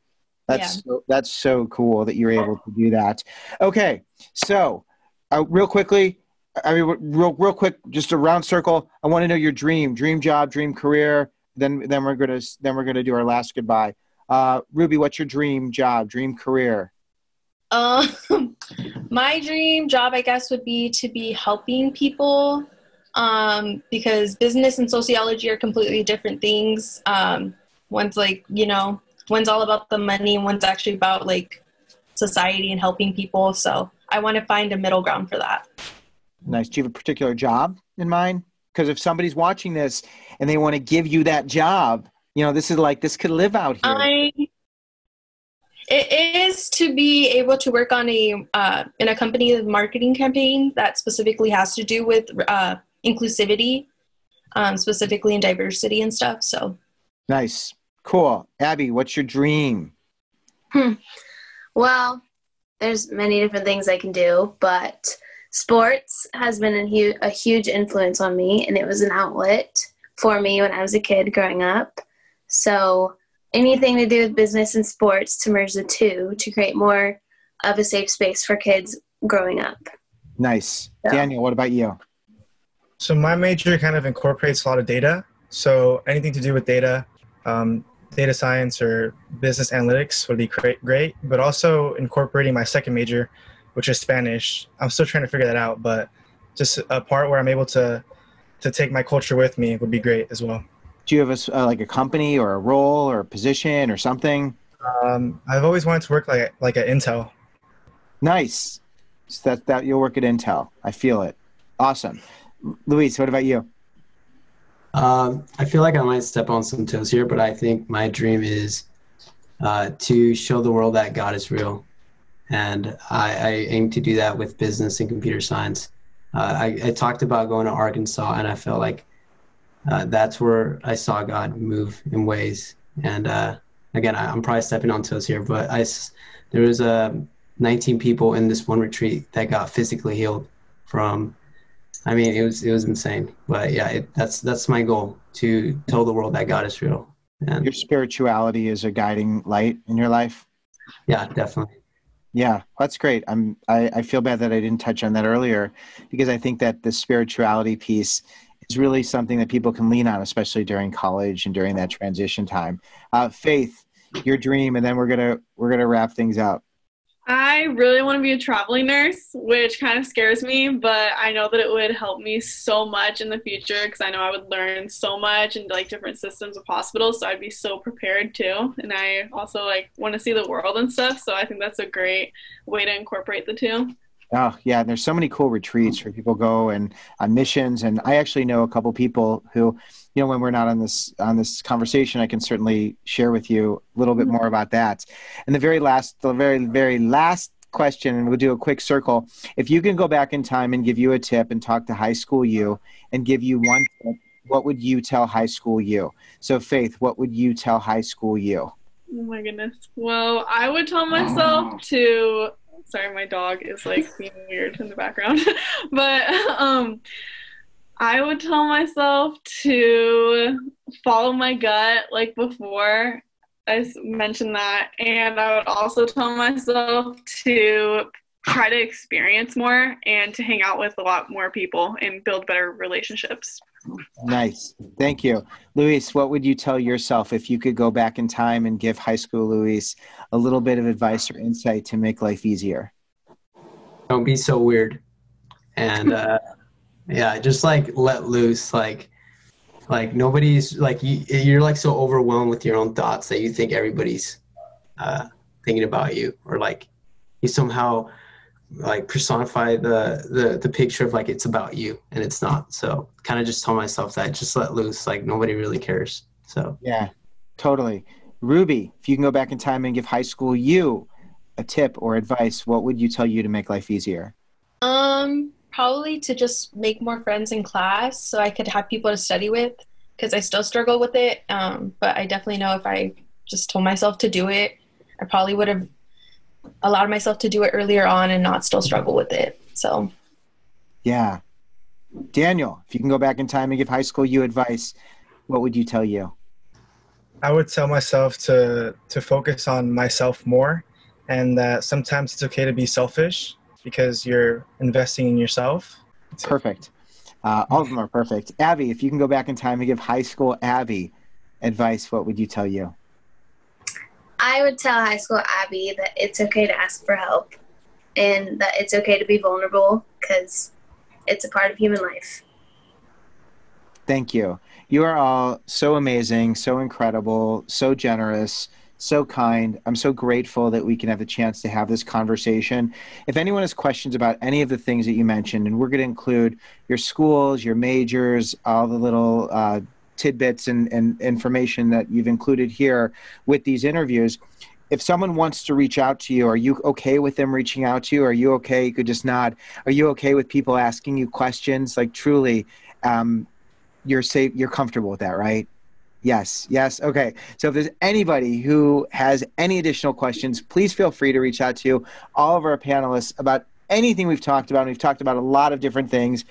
That's, yeah. so, that's so cool that you were able to do that. Okay. So uh, real quickly, I mean, real, real quick, just a round circle. I want to know your dream, dream job, dream career. Then, then we're going to, then we're going to do our last goodbye. Uh, Ruby, what's your dream job, dream career? Um, my dream job, I guess, would be to be helping people, um, because business and sociology are completely different things. Um, one's like, you know, one's all about the money, and one's actually about like society and helping people. So I want to find a middle ground for that. Nice. Do you have a particular job in mind? Because if somebody's watching this and they want to give you that job, you know, this is like, this could live out here. I, it is to be able to work on a, uh, in a company marketing campaign that specifically has to do with uh, inclusivity, um, specifically in diversity and stuff. So nice. Cool. Abby, what's your dream? Hmm. Well, there's many different things I can do, but sports has been a huge, a huge influence on me, and it was an outlet for me when I was a kid growing up. So anything to do with business and sports to merge the two to create more of a safe space for kids growing up. Nice. So, Daniel, what about you? So my major kind of incorporates a lot of data. So anything to do with data, um, data science or business analytics would be great, but also incorporating my second major, which is Spanish. I'm still trying to figure that out, but just a part where I'm able to to take my culture with me would be great as well. Do you have a, uh, like a company or a role or a position or something? Um, I've always wanted to work like like at Intel. Nice. So that that you'll work at Intel. I feel it. Awesome. Luis, what about you? Um, I feel like I might step on some toes here, but I think my dream is uh, to show the world that God is real. And I, I aim to do that with business and computer science. Uh, I, I talked about going to Arkansas, and I felt like uh, that's where I saw God move in ways. And uh, again, I, I'm probably stepping on toes here, but I, there was uh, nineteen people in this one retreat that got physically healed from, I mean, it was it was insane. But yeah, it, that's that's my goal, to tell the world that God is real. And your spirituality is a guiding light in your life? Yeah, definitely. Yeah, that's great. I'm, I, I feel bad that I didn't touch on that earlier, because I think that the spirituality piece is really something that people can lean on, especially during college and during that transition time. Uh, Faith, your dream, and then we're gonna we're gonna wrap things up. I really want to be a traveling nurse, which kind of scares me, but I know that it would help me so much in the future because I know I would learn so much and like different systems of hospitals. So I'd be so prepared too. And I also like want to see the world and stuff. So I think that's a great way to incorporate the two. Oh yeah. And there's so many cool retreats where people go and on missions. And I actually know a couple people who, you know, when we're not on this, on this conversation, I can certainly share with you a little bit more about that. And the very last, the very, very last question, and we'll do a quick circle. If you can go back in time and give you a tip and talk to high school you and give you one tip, what would you tell high school you? So Faith, what would you tell high school you? Oh my goodness. Well, I would tell myself oh. to, sorry, my dog is like being weird in the background, but um, I would tell myself to follow my gut like before I mentioned that. And I would also tell myself to try to experience more and to hang out with a lot more people and build better relationships. Nice. Thank you. Luis, what would you tell yourself if you could go back in time and give high school Luis a little bit of advice or insight to make life easier? Don't be so weird. And uh, yeah, just like let loose, like, like nobody's like, you, you're like so overwhelmed with your own thoughts that you think everybody's uh, thinking about you, or like you somehow like personify the, the, the picture of like, it's about you and it's not. So kind of just tell myself that, just let loose, like nobody really cares. So yeah, totally. Ruby, if you can go back in time and give high school you a tip or advice, what would you tell you to make life easier? Um, probably to just make more friends in class so I could have people to study with, because I still struggle with it. Um, but I definitely know if I just told myself to do it, I probably would have allowed myself to do it earlier on and not still struggle with it. So yeah. Daniel, if you can go back in time and give high school you advice, what would you tell you? I would tell myself to to focus on myself more, and that sometimes it's okay to be selfish because you're investing in yourself. Perfect. Uh, all of them are perfect. Abby, if you can go back in time and give high school Abby advice, what would you tell you? I would tell high school Abby that it's okay to ask for help and that it's okay to be vulnerable because it's a part of human life. Thank you. You are all so amazing, so incredible, so generous, so kind. I'm so grateful that we can have the chance to have this conversation. If anyone has questions about any of the things that you mentioned, and we're going to include your schools, your majors, all the little uh, tidbits and, and information that you've included here with these interviews. If someone wants to reach out to you, are you okay with them reaching out to you? Are you okay? You could just nod. Are you okay with people asking you questions? Like truly, um, you're safe. You're comfortable with that, right? Yes. Yes. Okay. So if there's anybody who has any additional questions, please feel free to reach out to all of our panelists about anything we've talked about. And we've talked about a lot of different things.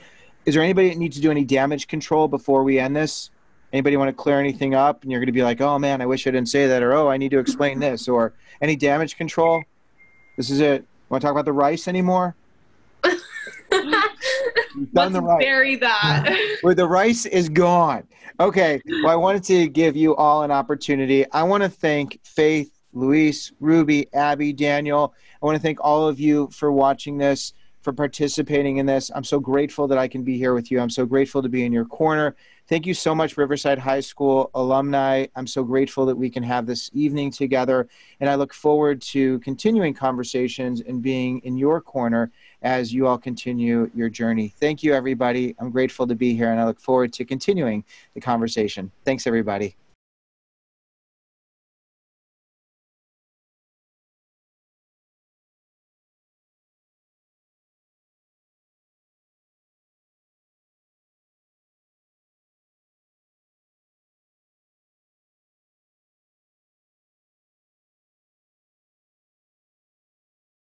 Is there anybody that needs to do any damage control before we end this? Anybody want to clear anything up? And you're going to be like, oh man, I wish I didn't say that. Or, oh, I need to explain this. Or any damage control? This is it. Want to talk about the rice anymore? Let's the rice. Bury that. Where the rice is gone. Okay. Well, I wanted to give you all an opportunity. I want to thank Faith, Luis, Ruby, Abby, Daniel. I want to thank all of you for watching this, for participating in this. I'm so grateful that I can be here with you. I'm so grateful to be in your corner. Thank you so much, Riverside High School alumni. I'm so grateful that we can have this evening together. And I look forward to continuing conversations and being in your corner as you all continue your journey. Thank you, everybody. I'm grateful to be here, and I look forward to continuing the conversation. Thanks, everybody.